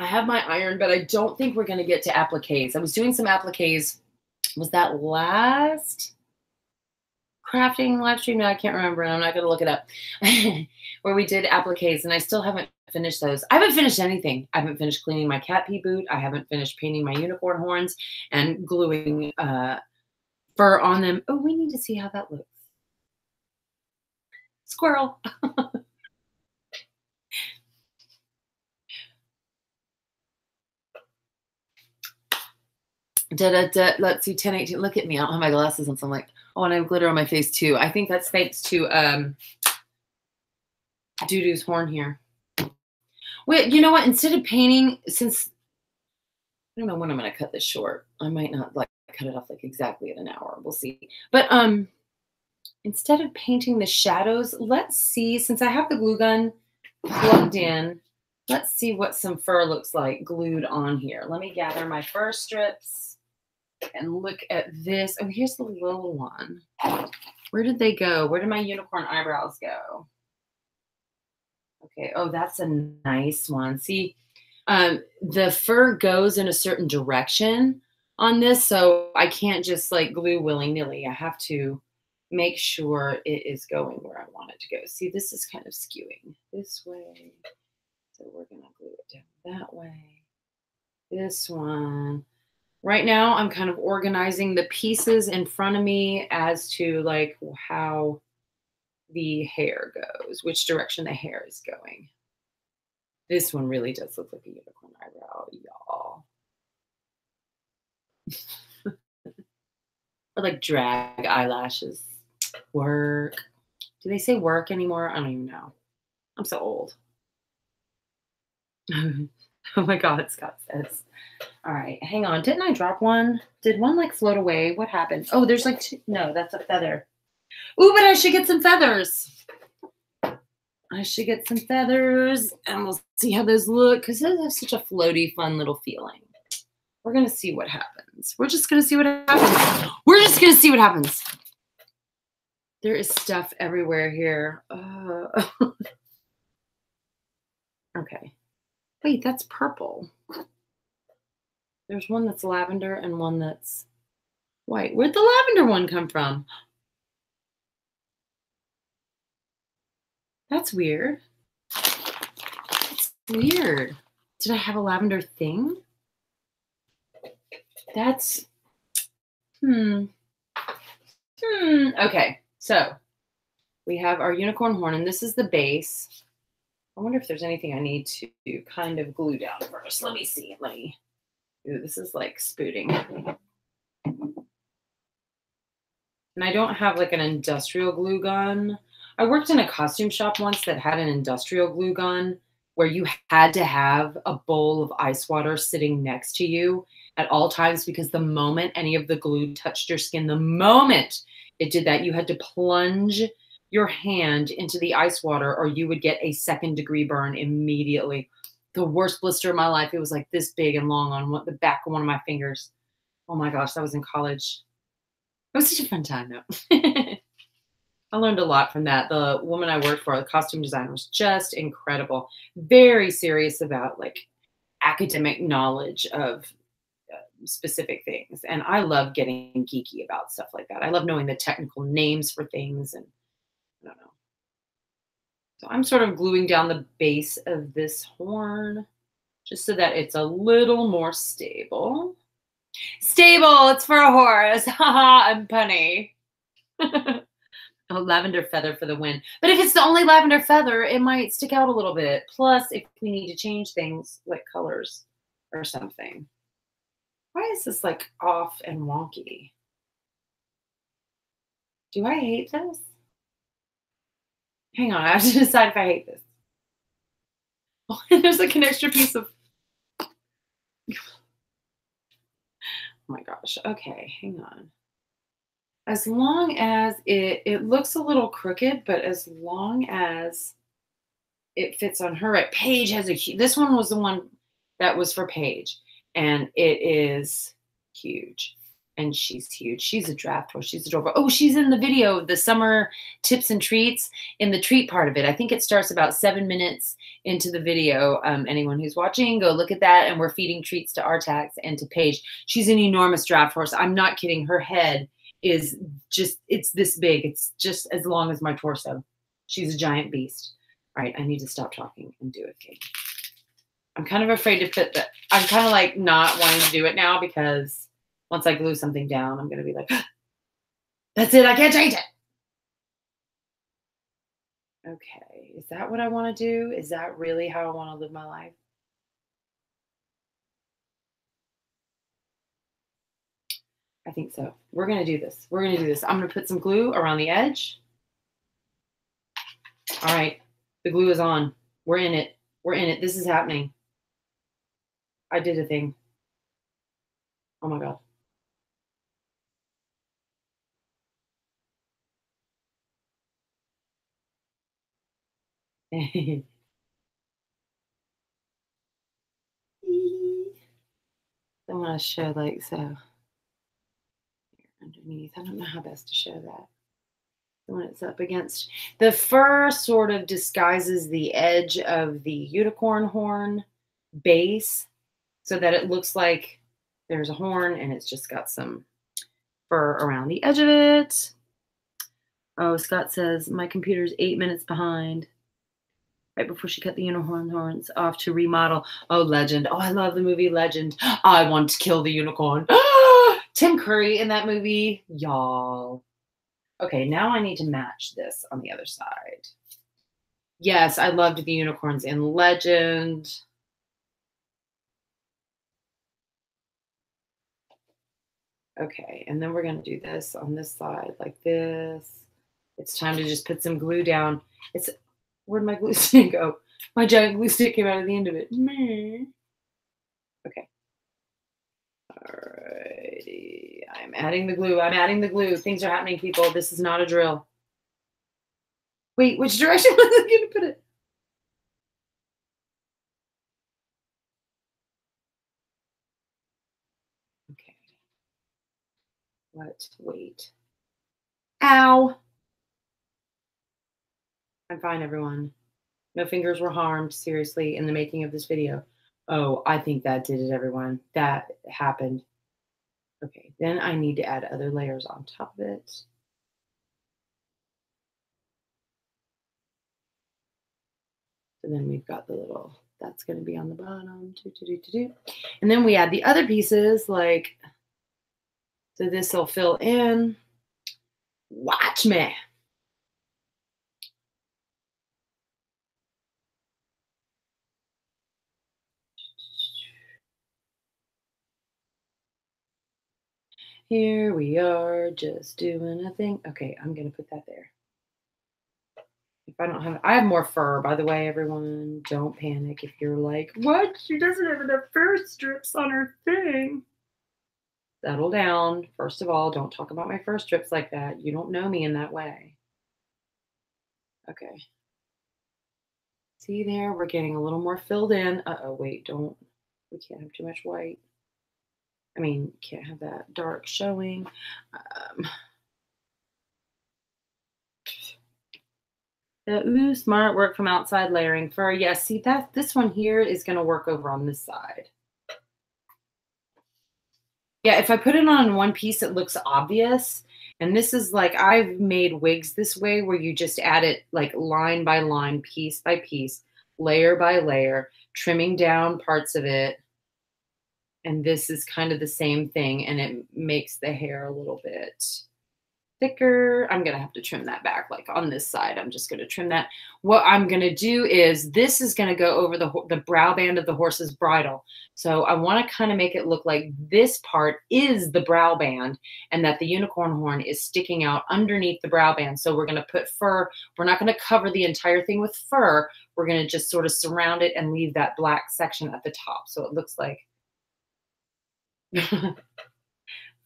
I have my iron, but I don't think we're going to get to appliques. I was doing some appliques. Was that last crafting live stream? No, I can't remember. And I'm not going to look it up. Where we did appliques, and I still haven't finished those. I haven't finished anything. I haven't finished cleaning my cat pee boot. I haven't finished painting my unicorn horns and gluing uh, fur on them. Oh, we need to see how that looks. Squirrel. Da, da, da. Let's see, ten eighteen. Look at me. I don't have my glasses on, so I'm like, oh, and I have glitter on my face too. I think that's thanks to um, Doodoo's horn here. Wait, you know what? Instead of painting, since I don't know when I'm going to cut this short, I might not like cut it off like exactly at an hour. We'll see. But um, instead of painting the shadows, let's see. Since I have the glue gun plugged in, let's see what some fur looks like glued on here. Let me gather my fur strips. And look at this. Oh, here's the little one. Where did they go? Where did my unicorn eyebrows go? Okay. Oh, that's a nice one. See, um, the fur goes in a certain direction on this, so I can't just like glue willy-nilly. I have to make sure it is going where I want it to go. See, this is kind of skewing this way. So we're going to glue it down that way. This one. Right now, I'm kind of organizing the pieces in front of me as to like how the hair goes, which direction the hair is going. This one really does look like a unicorn eyebrow, y'all. Or like drag eyelashes. Work. Do they say work anymore? I don't even know. I'm so old. Oh my God, Scott says. All right, hang on. Didn't I drop one? Did one like float away? What happened? Oh, there's like two. No, that's a feather. Ooh, but I should get some feathers. I should get some feathers, and we'll see how those look, because those have such a floaty, fun little feeling. We're going to see what happens. We're just going to see what happens. We're just going to see what happens. There is stuff everywhere here. Uh, okay. Wait, that's purple. There's one that's lavender and one that's white. Where'd the lavender one come from? That's weird. That's weird. Did I have a lavender thing? That's, hmm. Hmm. Okay, so we have our unicorn horn, and this is the base. I wonder if there's anything I need to kind of glue down first. Let me see. Let me. Ooh, this is like spooting. And I don't have like an industrial glue gun. I worked in a costume shop once that had an industrial glue gun where you had to have a bowl of ice water sitting next to you at all times, because the moment any of the glue touched your skin, the moment it did that, you had to plunge your hand into the ice water or you would get a second degree burn immediately. The worst blister of my life. It was like this big and long on one, the back of one of my fingers. Oh my gosh, that was in college. It was such a fun time though. I learned a lot from that. The woman I worked for, the costume designer, was just incredible. Very serious about like academic knowledge of uh, specific things. And I love getting geeky about stuff like that. I love knowing the technical names for things, and I don't know. So I'm sort of gluing down the base of this horn just so that it's a little more stable. Stable, it's for a horse. Haha, I'm punny. A lavender feather for the win. But if it's the only lavender feather, it might stick out a little bit. Plus, if we need to change things like colors or something. Why is this like off and wonky? Do I hate this? Hang on, I have to decide if I hate this. Oh, there's like an extra piece of... Oh my gosh, okay, hang on. As long as it, it looks a little crooked, but as long as it fits on her, right? Paige has a huge, this one was the one that was for Paige, and it is huge. And she's huge. She's a draft horse. She's adorable. Oh, she's in the video, the summer tips and treats, in the treat part of it. I think it starts about seven minutes into the video. Um, anyone who's watching, go look at that. And we're feeding treats to Artax and to Paige. She's an enormous draft horse. I'm not kidding. Her head is just, it's this big. It's just as long as my torso. She's a giant beast. All right, I need to stop talking and do it, Kate. I'm kind of afraid to fit that. I'm kind of like not wanting to do it now because... Once I glue something down, I'm going to be like, ah, that's it. I can't change it. Okay. Is that what I want to do? Is that really how I want to live my life? I think so. We're going to do this. We're going to do this. I'm going to put some glue around the edge. All right. The glue is on. We're in it. We're in it. This is happening. I did a thing. Oh my God. I want to show like so underneath. I don't know how best to show that. When it's up against the fur, sort of disguises the edge of the unicorn horn base so that it looks like there's a horn and it's just got some fur around the edge of it. Oh, Scott says my computer's eight minutes behind. Right before she cut the unicorn horns off to remodel. Oh, Legend. Oh, I love the movie Legend. I want to kill the unicorn. Tim Curry in that movie. Y'all. Okay, now I need to match this on the other side. Yes, I loved the unicorns in Legend. Okay, and then we're going to do this on this side like this. It's time to just put some glue down. It's... Where'd my glue stick go? My giant glue stick came out at the end of it. Okay. Alrighty. I'm adding the glue. I'm adding the glue. Things are happening, people. This is not a drill. Wait, which direction was I going to put it? Okay. Let's wait. Ow! I'm fine, everyone. No fingers were harmed, seriously, in the making of this video. Oh, I think that did it, everyone. That happened. Okay, then I need to add other layers on top of it. So then we've got the little, that's going to be on the bottom. Do, do, do, do, do. And then we add the other pieces, like, so this will fill in. Watch me. Here we are, just doing a thing. Okay, I'm going to put that there. If I don't have, I have more fur, by the way, everyone. Don't panic if you're like, what? She doesn't have enough fur strips on her thing. Settle down. First of all, don't talk about my fur strips like that. You don't know me in that way. Okay. See there? We're getting a little more filled in. Uh-oh, wait, don't. We can't have too much white. I mean, can't have that dark showing. Um, the ooh, smart work from outside layering fur. Yes, yeah, see that this one here is going to work over on this side. Yeah, if I put it on one piece, it looks obvious. And this is like, I've made wigs this way where you just add it like line by line, piece by piece, layer by layer, trimming down parts of it. And this is kind of the same thing, and it makes the hair a little bit thicker. I'm going to have to trim that back. Like on this side, I'm just going to trim that. What I'm going to do is this is going to go over the, the brow band of the horse's bridle. So I want to kind of make it look like this part is the brow band and that the unicorn horn is sticking out underneath the brow band. So we're going to put fur. We're not going to cover the entire thing with fur. We're going to just sort of surround it and leave that black section at the top. So it looks like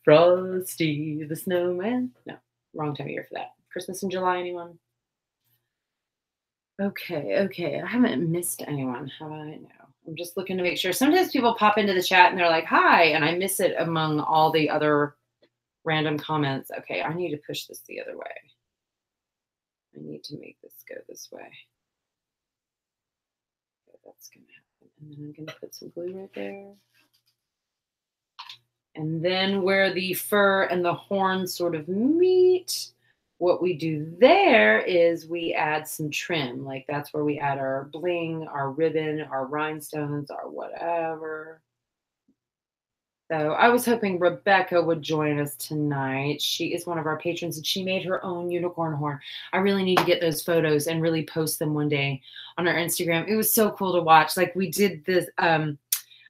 Frosty the Snowman. No, wrong time of year for that. Christmas in July, anyone? Okay, okay. I haven't missed anyone, have I? No. I'm just looking to make sure. Sometimes people pop into the chat and they're like, hi, and I miss it among all the other random comments. Okay, I need to push this the other way. I need to make this go this way. Okay, that's going to happen. And then I'm going to put some glue right there. And then where the fur and the horn sort of meet, what we do there is we add some trim. Like that's where we add our bling, our ribbon, our rhinestones, our whatever. So I was hoping Rebecca would join us tonight. She is one of our patrons and she made her own unicorn horn. I really need to get those photos and really post them one day on our Instagram. It was so cool to watch. Like we did this, um,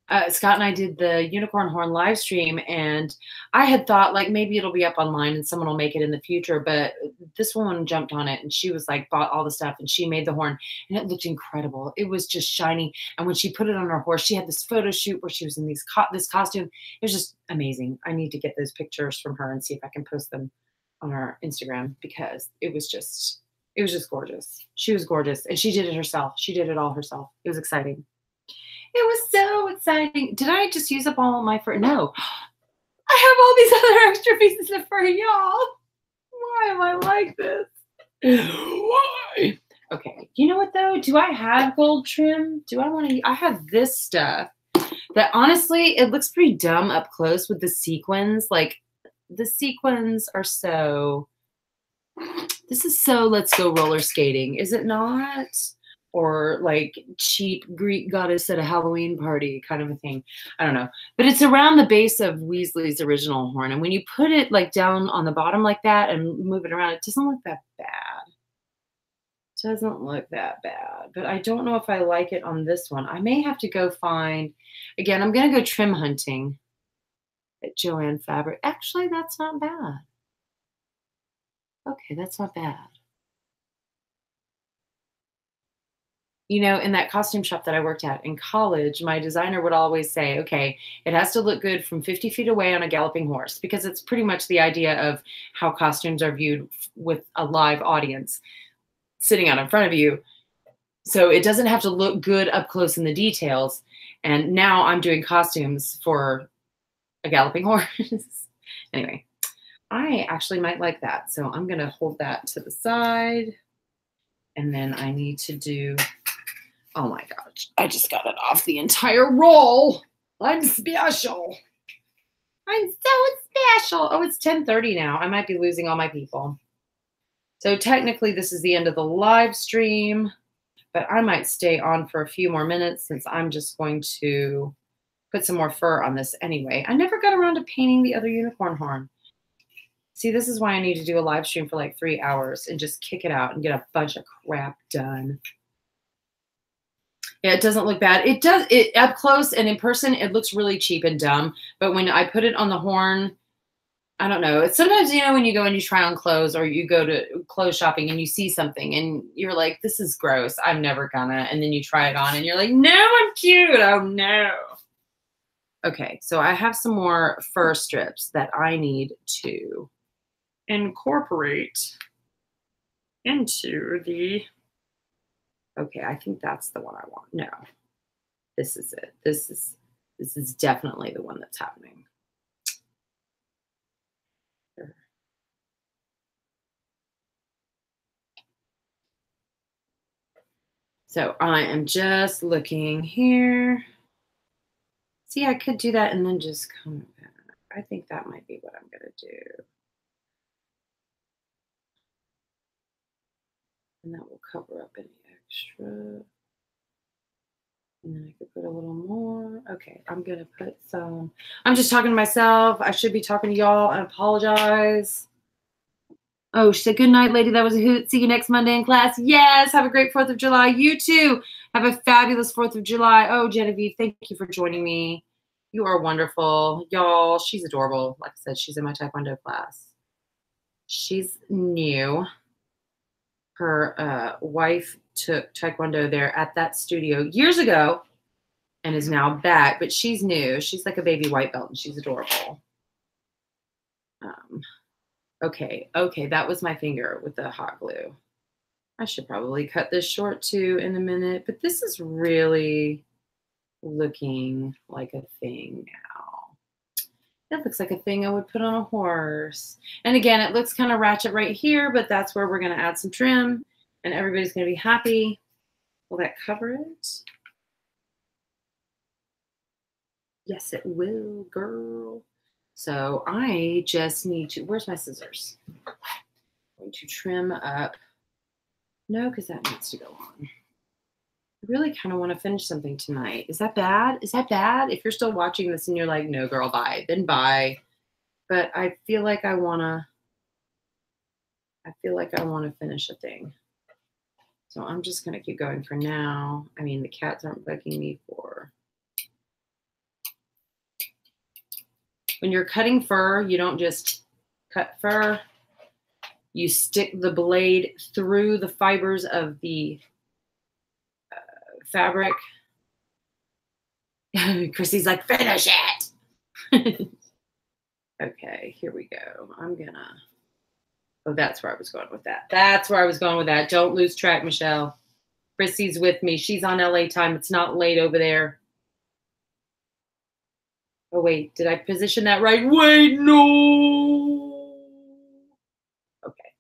Uh, Scott and I did the unicorn horn live stream, and I had thought like maybe it'll be up online and someone will make it in the future. But this woman jumped on it and she was like, bought all the stuff and she made the horn and it looked incredible. It was just shiny. And when she put it on her horse, she had this photo shoot where she was in these co this costume. It was just amazing. I need to get those pictures from her and see if I can post them on our Instagram because it was just, it was just gorgeous. She was gorgeous and she did it herself. She did it all herself. It was exciting. It was so exciting. Did I just use up all my fur? No. I have all these other extra pieces of fur, y'all. Why am I like this? Why? Okay. You know what, though? Do I have gold trim? Do I want to? I have this stuff that, honestly, it looks pretty dumb up close with the sequins. Like, the sequins are so... This is so let's go roller skating. Is it not? Or like cheap Greek goddess at a Halloween party kind of a thing. I don't know. But it's around the base of Weasley's original horn. And when you put it like down on the bottom like that and move it around, it doesn't look that bad. It doesn't look that bad. But I don't know if I like it on this one. I may have to go find, again, I'm going to go trim hunting at Joanne Fabric. Actually, that's not bad. Okay, that's not bad. You know, in that costume shop that I worked at in college, my designer would always say, okay, it has to look good from fifty feet away on a galloping horse, because it's pretty much the idea of how costumes are viewed with a live audience sitting out in front of you. So it doesn't have to look good up close in the details. And now I'm doing costumes for a galloping horse. Anyway, I actually might like that. So I'm going to hold that to the side. And then I need to do... Oh my gosh, I just got it off the entire roll. I'm special. I'm so special. Oh, it's ten thirty now. I might be losing all my people. So technically this is the end of the live stream, but I might stay on for a few more minutes since I'm just going to put some more fur on this anyway. I never got around to painting the other unicorn horn. See, this is why I need to do a live stream for like three hours and just kick it out and get a bunch of crap done. Yeah, it doesn't look bad. It does, it up close and in person, it looks really cheap and dumb. But when I put it on the horn, I don't know. It's sometimes, you know, when you go and you try on clothes or you go to clothes shopping and you see something and you're like, this is gross. I'm never gonna. And then you try it on and you're like, no, I'm cute. Oh, no. Okay, so I have some more fur strips that I need to incorporate into the... Okay, I think that's the one I want. No, this is it. This is this is definitely the one that's happening. Here. So I am just looking here. See, I could do that and then just come back. I think that might be what I'm gonna do. And that will cover up any extra. And then I could put a little more. Okay, I'm going to put some. I'm just talking to myself. I should be talking to y'all. I apologize. Oh, she said, good night, lady. That was a hoot. See you next Monday in class. Yes, have a great fourth of July. You too. Have a fabulous fourth of July. Oh, Genevieve, thank you for joining me. You are wonderful. Y'all, she's adorable. Like I said, she's in my Taekwondo class. She's new. Her uh, wife took Taekwondo there at that studio years ago and is now back, but she's new. She's like a baby white belt, and she's adorable. Um, okay, okay, that was my finger with the hot glue. I should probably cut this short, too, in a minute, but this is really looking like a thing now. That looks like a thing I would put on a horse. And again, it looks kind of ratchet right here, but that's where we're going to add some trim, and everybody's going to be happy. Will that cover it? Yes, it will, girl. So I just need to, where's my scissors? I'm going to trim up. No, because that needs to go on. I really kind of want to finish something tonight. Is that bad? Is that bad? If you're still watching this and you're like, no, girl, bye, then bye. But I feel like I want to, I feel like I want to finish a thing. So I'm just going to keep going for now. I mean, the cats aren't bugging me for. When you're cutting fur, you don't just cut fur. You stick the blade through the fibers of the fabric. Chrissy's like, finish it. Okay, here we go. I'm gonna, oh, that's where I was going with that. That's where I was going with that. Don't lose track, Michelle. Chrissy's with me. She's on L A time. It's not late over there. Oh, wait, did I position that right? Wait, no. Okay.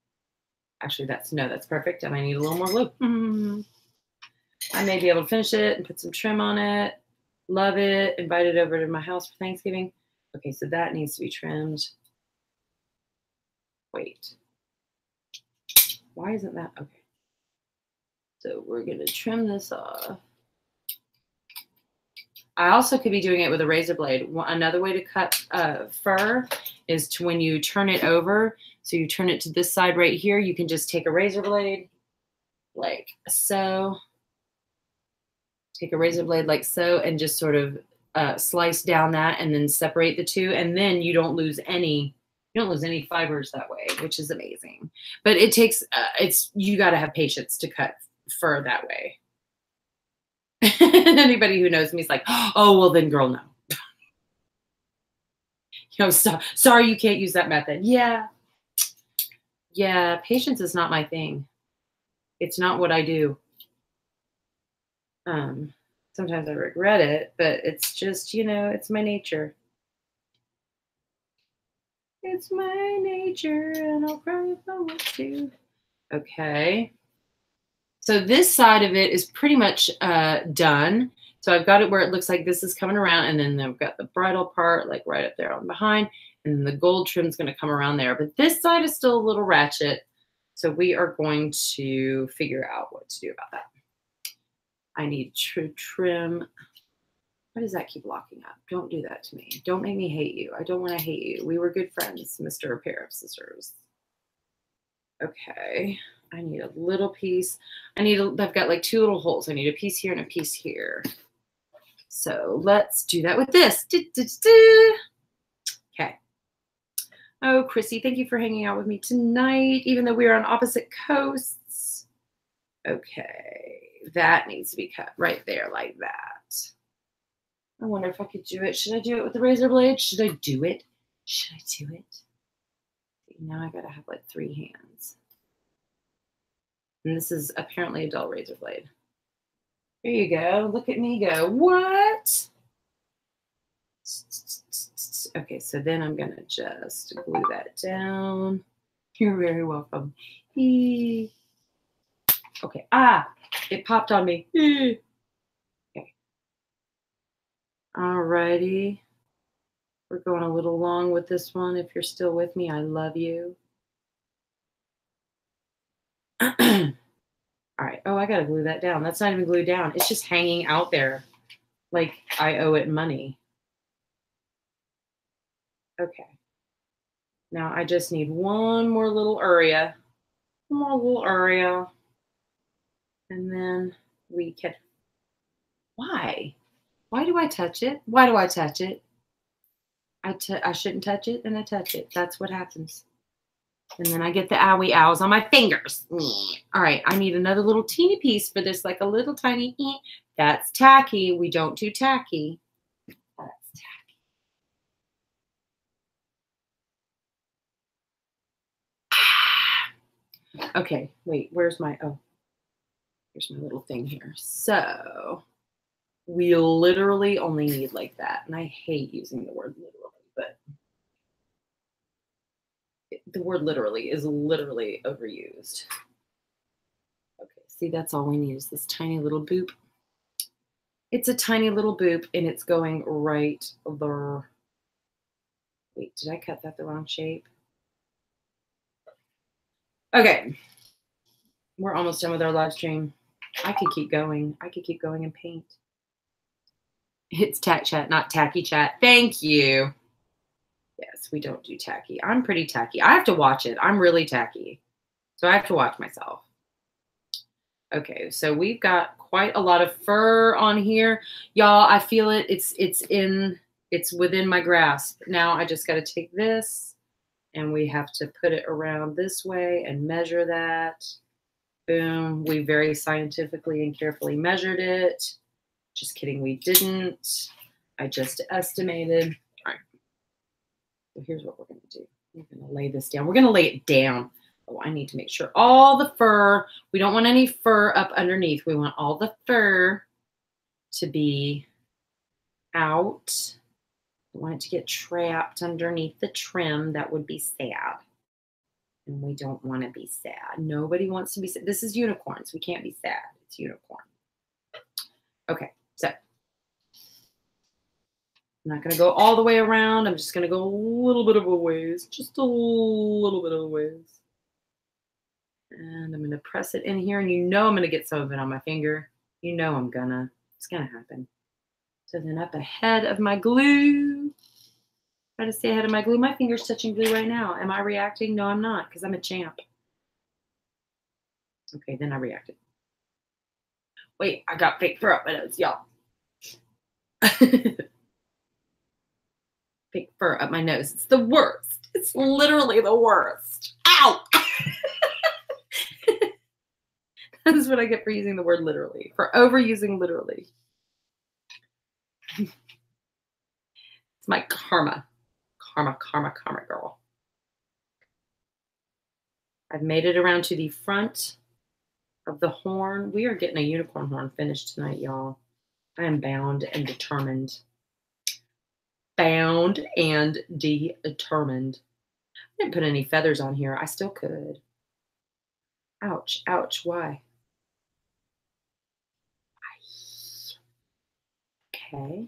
Actually, that's, no, that's perfect. And I need a little more glue. Mm-hmm. I may be able to finish it and put some trim on it. Love it. Invite it over to my house for Thanksgiving. Okay, so that needs to be trimmed. Wait. Why isn't that? Okay. So we're going to trim this off. I also could be doing it with a razor blade. Another way to cut uh, fur is to when you turn it over. So you turn it to this side right here. You can just take a razor blade like so. Take a razor blade like so and just sort of uh, slice down that and then separate the two. And then you don't lose any, you don't lose any fibers that way, which is amazing. But it takes, uh, it's, you got to have patience to cut fur that way. And anybody who knows me is like, oh, well then girl, no. You know, so, sorry, you can't use that method. Yeah. Yeah. Patience is not my thing. It's not what I do. Um, sometimes I regret it, but it's just, you know, it's my nature. It's my nature, and I'll cry if I want to. Okay. So this side of it is pretty much uh, done. So I've got it where it looks like this is coming around, and then I've got the bridle part like right up there on behind, and the gold trim is going to come around there. But this side is still a little ratchet, so we are going to figure out what to do about that. I need to trim. Why does that keep locking up? Don't do that to me. Don't make me hate you. I don't want to hate you. We were good friends, Mister Pair of Scissors. Okay. I need a little piece. I need, a, I've got like two little holes. I need a piece here and a piece here. So let's do that with this. Do, do, do. Okay. Oh, Chrissy, thank you for hanging out with me tonight, even though we are on opposite coasts. Okay. That needs to be cut right there like that. I wonder if I could do it. Should I do it with the razor blade? Should I do it? Should I do it? Now I gotta have like three hands. And this is apparently a dull razor blade. Here you go. Look at me go. What? Okay, so then I'm gonna just glue that down. You're very welcome. Eee. Okay. Ah, it popped on me. Eee. Okay. Alrighty. We're going a little long with this one. If you're still with me, I love you. All right. Oh, I got to glue that down. That's not even glued down. It's just hanging out there like I owe it money. Okay. Now I just need one more little area. One more little area. And then we can. Why? Why do I touch it? Why do I touch it? I, t I shouldn't touch it, and I touch it. That's what happens. And then I get the owie owls on my fingers. All right, I need another little teeny piece for this, like a little tiny. That's tacky. We don't do tacky. That's tacky. Ah. Okay, wait, where's my, oh, here's my little thing here. So we literally only need like that. And I hate using the word literally. But the word literally is literally overused. Okay, see, that's all we need is this tiny little boop. It's a tiny little boop, and it's going right there. Wait, did I cut that the wrong shape? Okay. We're almost done with our live stream. I could keep going. I could keep going and paint. It's tack chat, not tacky chat. Thank you. Yes, we don't do tacky. I'm pretty tacky. I have to watch it. I'm really tacky. So I have to watch myself. Okay, so we've got quite a lot of fur on here. Y'all, I feel it. It's it's in it's within my grasp. Now I just gotta take this and we have to put it around this way and measure that. Boom. We very scientifically and carefully measured it. Just kidding, we didn't. I just estimated. So here's what we're going to do. We're going to lay this down. We're going to lay it down. Oh, I need to make sure all the fur. We don't want any fur up underneath. We want all the fur to be out. We want it to get trapped underneath the trim. That would be sad. And we don't want to be sad. Nobody wants to be sad. This is unicorns. We can't be sad. It's unicorn. Okay, so. I'm not going to go all the way around. I'm just going to go a little bit of a ways. Just a little bit of a ways. And I'm going to press it in here. And you know I'm going to get some of it on my finger. You know I'm going to. It's going to happen. So then up ahead of my glue. Try to stay ahead of my glue. My finger's touching glue right now. Am I reacting? No, I'm not, because I'm a champ. Okay, then I reacted. Wait, I got fake fur up my nose, y'all. Fake fur up my nose. It's the worst. It's literally the worst. Ow! That's what I get for using the word literally, for overusing literally. It's my karma. Karma, karma, karma, girl. I've made it around to the front of the horn. We are getting a unicorn horn finished tonight, y'all. I am bound and determined. Bound and determined. I didn't put any feathers on here. I still could. Ouch. Ouch. Why? Okay.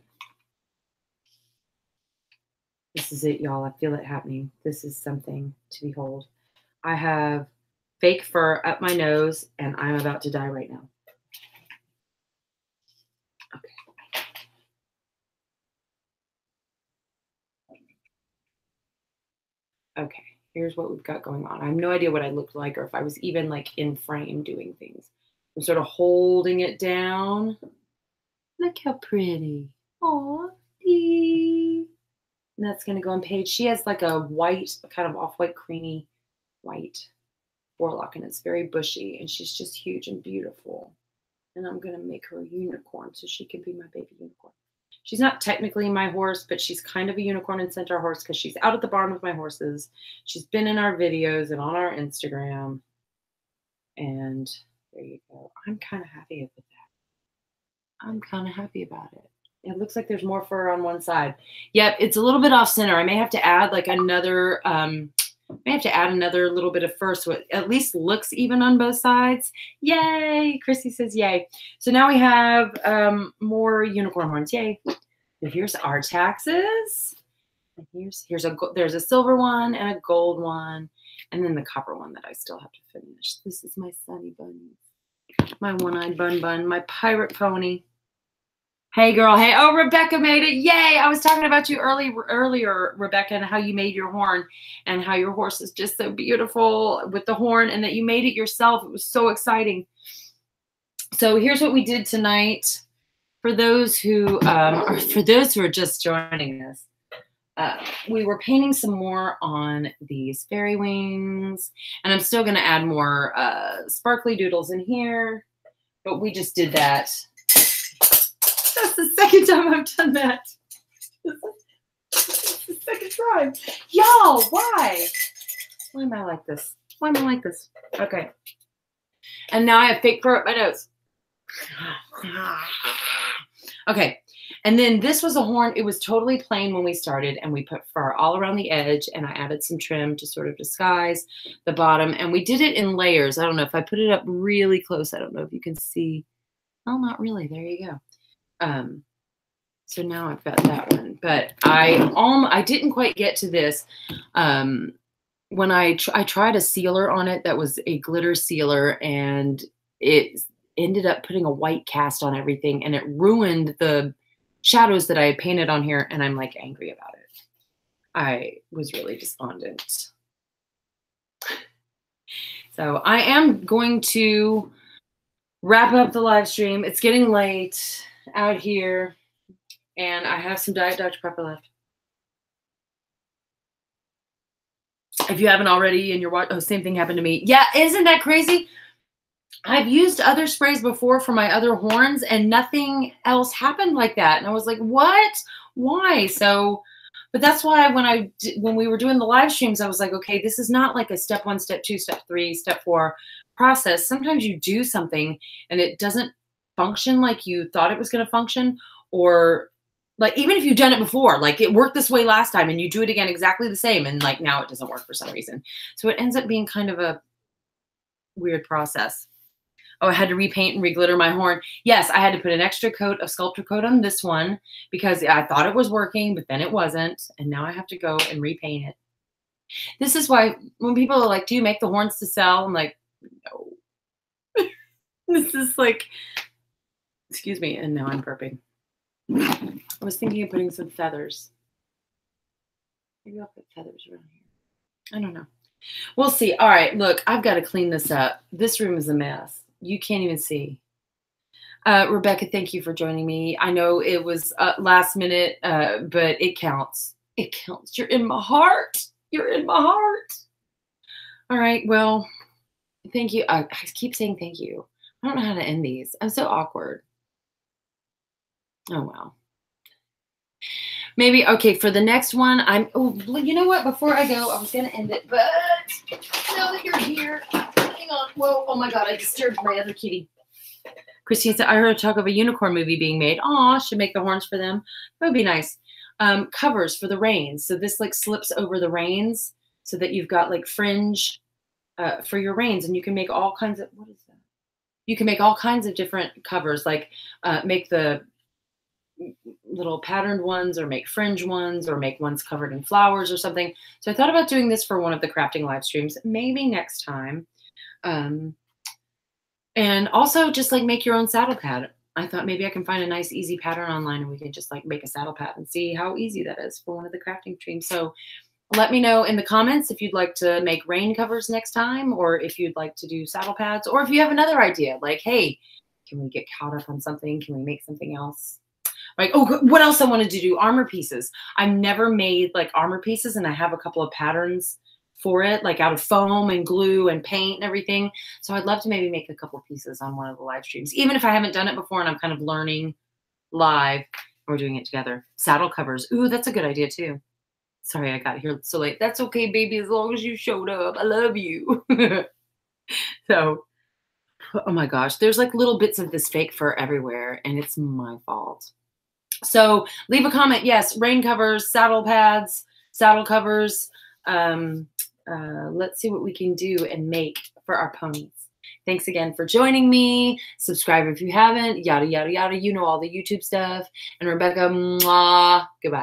This is it, y'all. I feel it happening. This is something to behold. I have fake fur up my nose, and I'm about to die right now. Okay. Okay, here's what we've got going on. I have no idea what I looked like or if I was even, like, in frame doing things. I'm sort of holding it down. Look how pretty. Aw. And that's going to go on Paige. She has like a white, kind of off-white, creamy white forelock, and it's very bushy, and she's just huge and beautiful. And I'm going to make her a unicorn so she can be my baby unicorn. She's not technically my horse, but she's kind of a unicorn and centaur horse because she's out at the barn with my horses. She's been in our videos and on our Instagram. And there you go. I'm kind of happy with that. I'm kind of happy about it. It looks like there's more fur on one side. Yep, it's a little bit off center. I may have to add like another, um, may have to add another little bit of fur so it at least looks even on both sides. Yay! Chrissy says yay. So now we have um, more unicorn horns. Yay! So here's our taxes. And here's here's a there's a silver one and a gold one, and then the copper one that I still have to finish. This is my Sunny Bunny, my one-eyed bun bun, my pirate pony. Hey, girl. Hey. Oh, Rebecca made it. Yay. I was talking about you early, earlier, Rebecca, and how you made your horn and how your horse is just so beautiful with the horn and that you made it yourself. It was so exciting. So here's what we did tonight. For those who um, or for those who are just joining us, uh, we were painting some more on these fairy wings, and I'm still going to add more uh, sparkly doodles in here, but we just did that. That's the second time I've done that. That's the second time. Y'all, why? Why am I like this? Why am I like this? Okay. And now I have fake fur up my nose. Okay. And then this was a horn. It was totally plain when we started, and we put fur all around the edge, and I added some trim to sort of disguise the bottom. And we did it in layers. I don't know if I put it up really close. I don't know if you can see. Oh, not really. There you go. Um, so now I've got that one, but I, um, I didn't quite get to this. Um, when I, tr I tried a sealer on it, that was a glitter sealer, and it ended up putting a white cast on everything, and it ruined the shadows that I had painted on here. And I'm like angry about it. I was really despondent. So I am going to wrap up the live stream. It's getting late out here, and I have some Diet Doctor Pepper left. If you haven't already, and you're watching, oh, same thing happened to me. Yeah, isn't that crazy? I've used other sprays before for my other horns, and nothing else happened like that. And I was like, what? Why? So, but that's why when I when we were doing the live streams, I was like, okay, this is not like a step one, step two, step three, step four process. Sometimes you do something, and it doesn't function like you thought it was going to function, or like even if you've done it before, like it worked this way last time and you do it again exactly the same, and like now it doesn't work for some reason. So it ends up being kind of a weird process. Oh, I had to repaint and reglitter my horn. Yes, I had to put an extra coat of sculptor coat on this one because I thought it was working, but then it wasn't, and now I have to go and repaint it. This is why when people are like, do you make the horns to sell? I'm like, no. This is like, excuse me, and now I'm burping. I was thinking of putting some feathers. Maybe I'll put feathers around here. I don't know. We'll see. All right, look, I've got to clean this up. This room is a mess. You can't even see. Uh, Rebecca, thank you for joining me. I know it was uh, last minute, uh, but it counts. It counts. You're in my heart. You're in my heart. All right, well, thank you. I, I keep saying thank you. I don't know how to end these. I'm so awkward. Oh, wow. Maybe, okay, for the next one, I'm, oh, you know what? Before I go, I was going to end it, but now that you're here, hang on. Whoa, oh, my God, I disturbed my other kitty. Christine said, I heard talk of a unicorn movie being made. Aw, should make the horns for them. That would be nice. Um, covers for the reins. So this, like, slips over the reins so that you've got, like, fringe uh, for your reins, and you can make all kinds of, what is that? You can make all kinds of different covers, like uh, make the little patterned ones or make fringe ones or make ones covered in flowers or something. So I thought about doing this for one of the crafting live streams, maybe next time. Um, and also just like make your own saddle pad. I thought maybe I can find a nice easy pattern online and we can just like make a saddle pad and see how easy that is for one of the crafting streams. So let me know in the comments if you'd like to make rain covers next time, or if you'd like to do saddle pads, or if you have another idea, like, hey, can we get caught up on something? Can we make something else? Like, oh, what else I wanted to do? Armor pieces. I've never made like armor pieces, and I have a couple of patterns for it, like out of foam and glue and paint and everything. So I'd love to maybe make a couple pieces on one of the live streams, even if I haven't done it before and I'm kind of learning live. We're doing it together. Saddle covers. Ooh, that's a good idea too. Sorry, I got here so late. That's okay, baby, as long as you showed up. I love you. So, oh my gosh, there's like little bits of this fake fur everywhere, and it's my fault. So leave a comment. Yes, rain covers, saddle pads, saddle covers. Um, uh, let's see what we can do and make for our ponies. Thanks again for joining me. Subscribe if you haven't. Yada, yada, yada. You know all the YouTube stuff. And Rebecca, mwah, goodbye.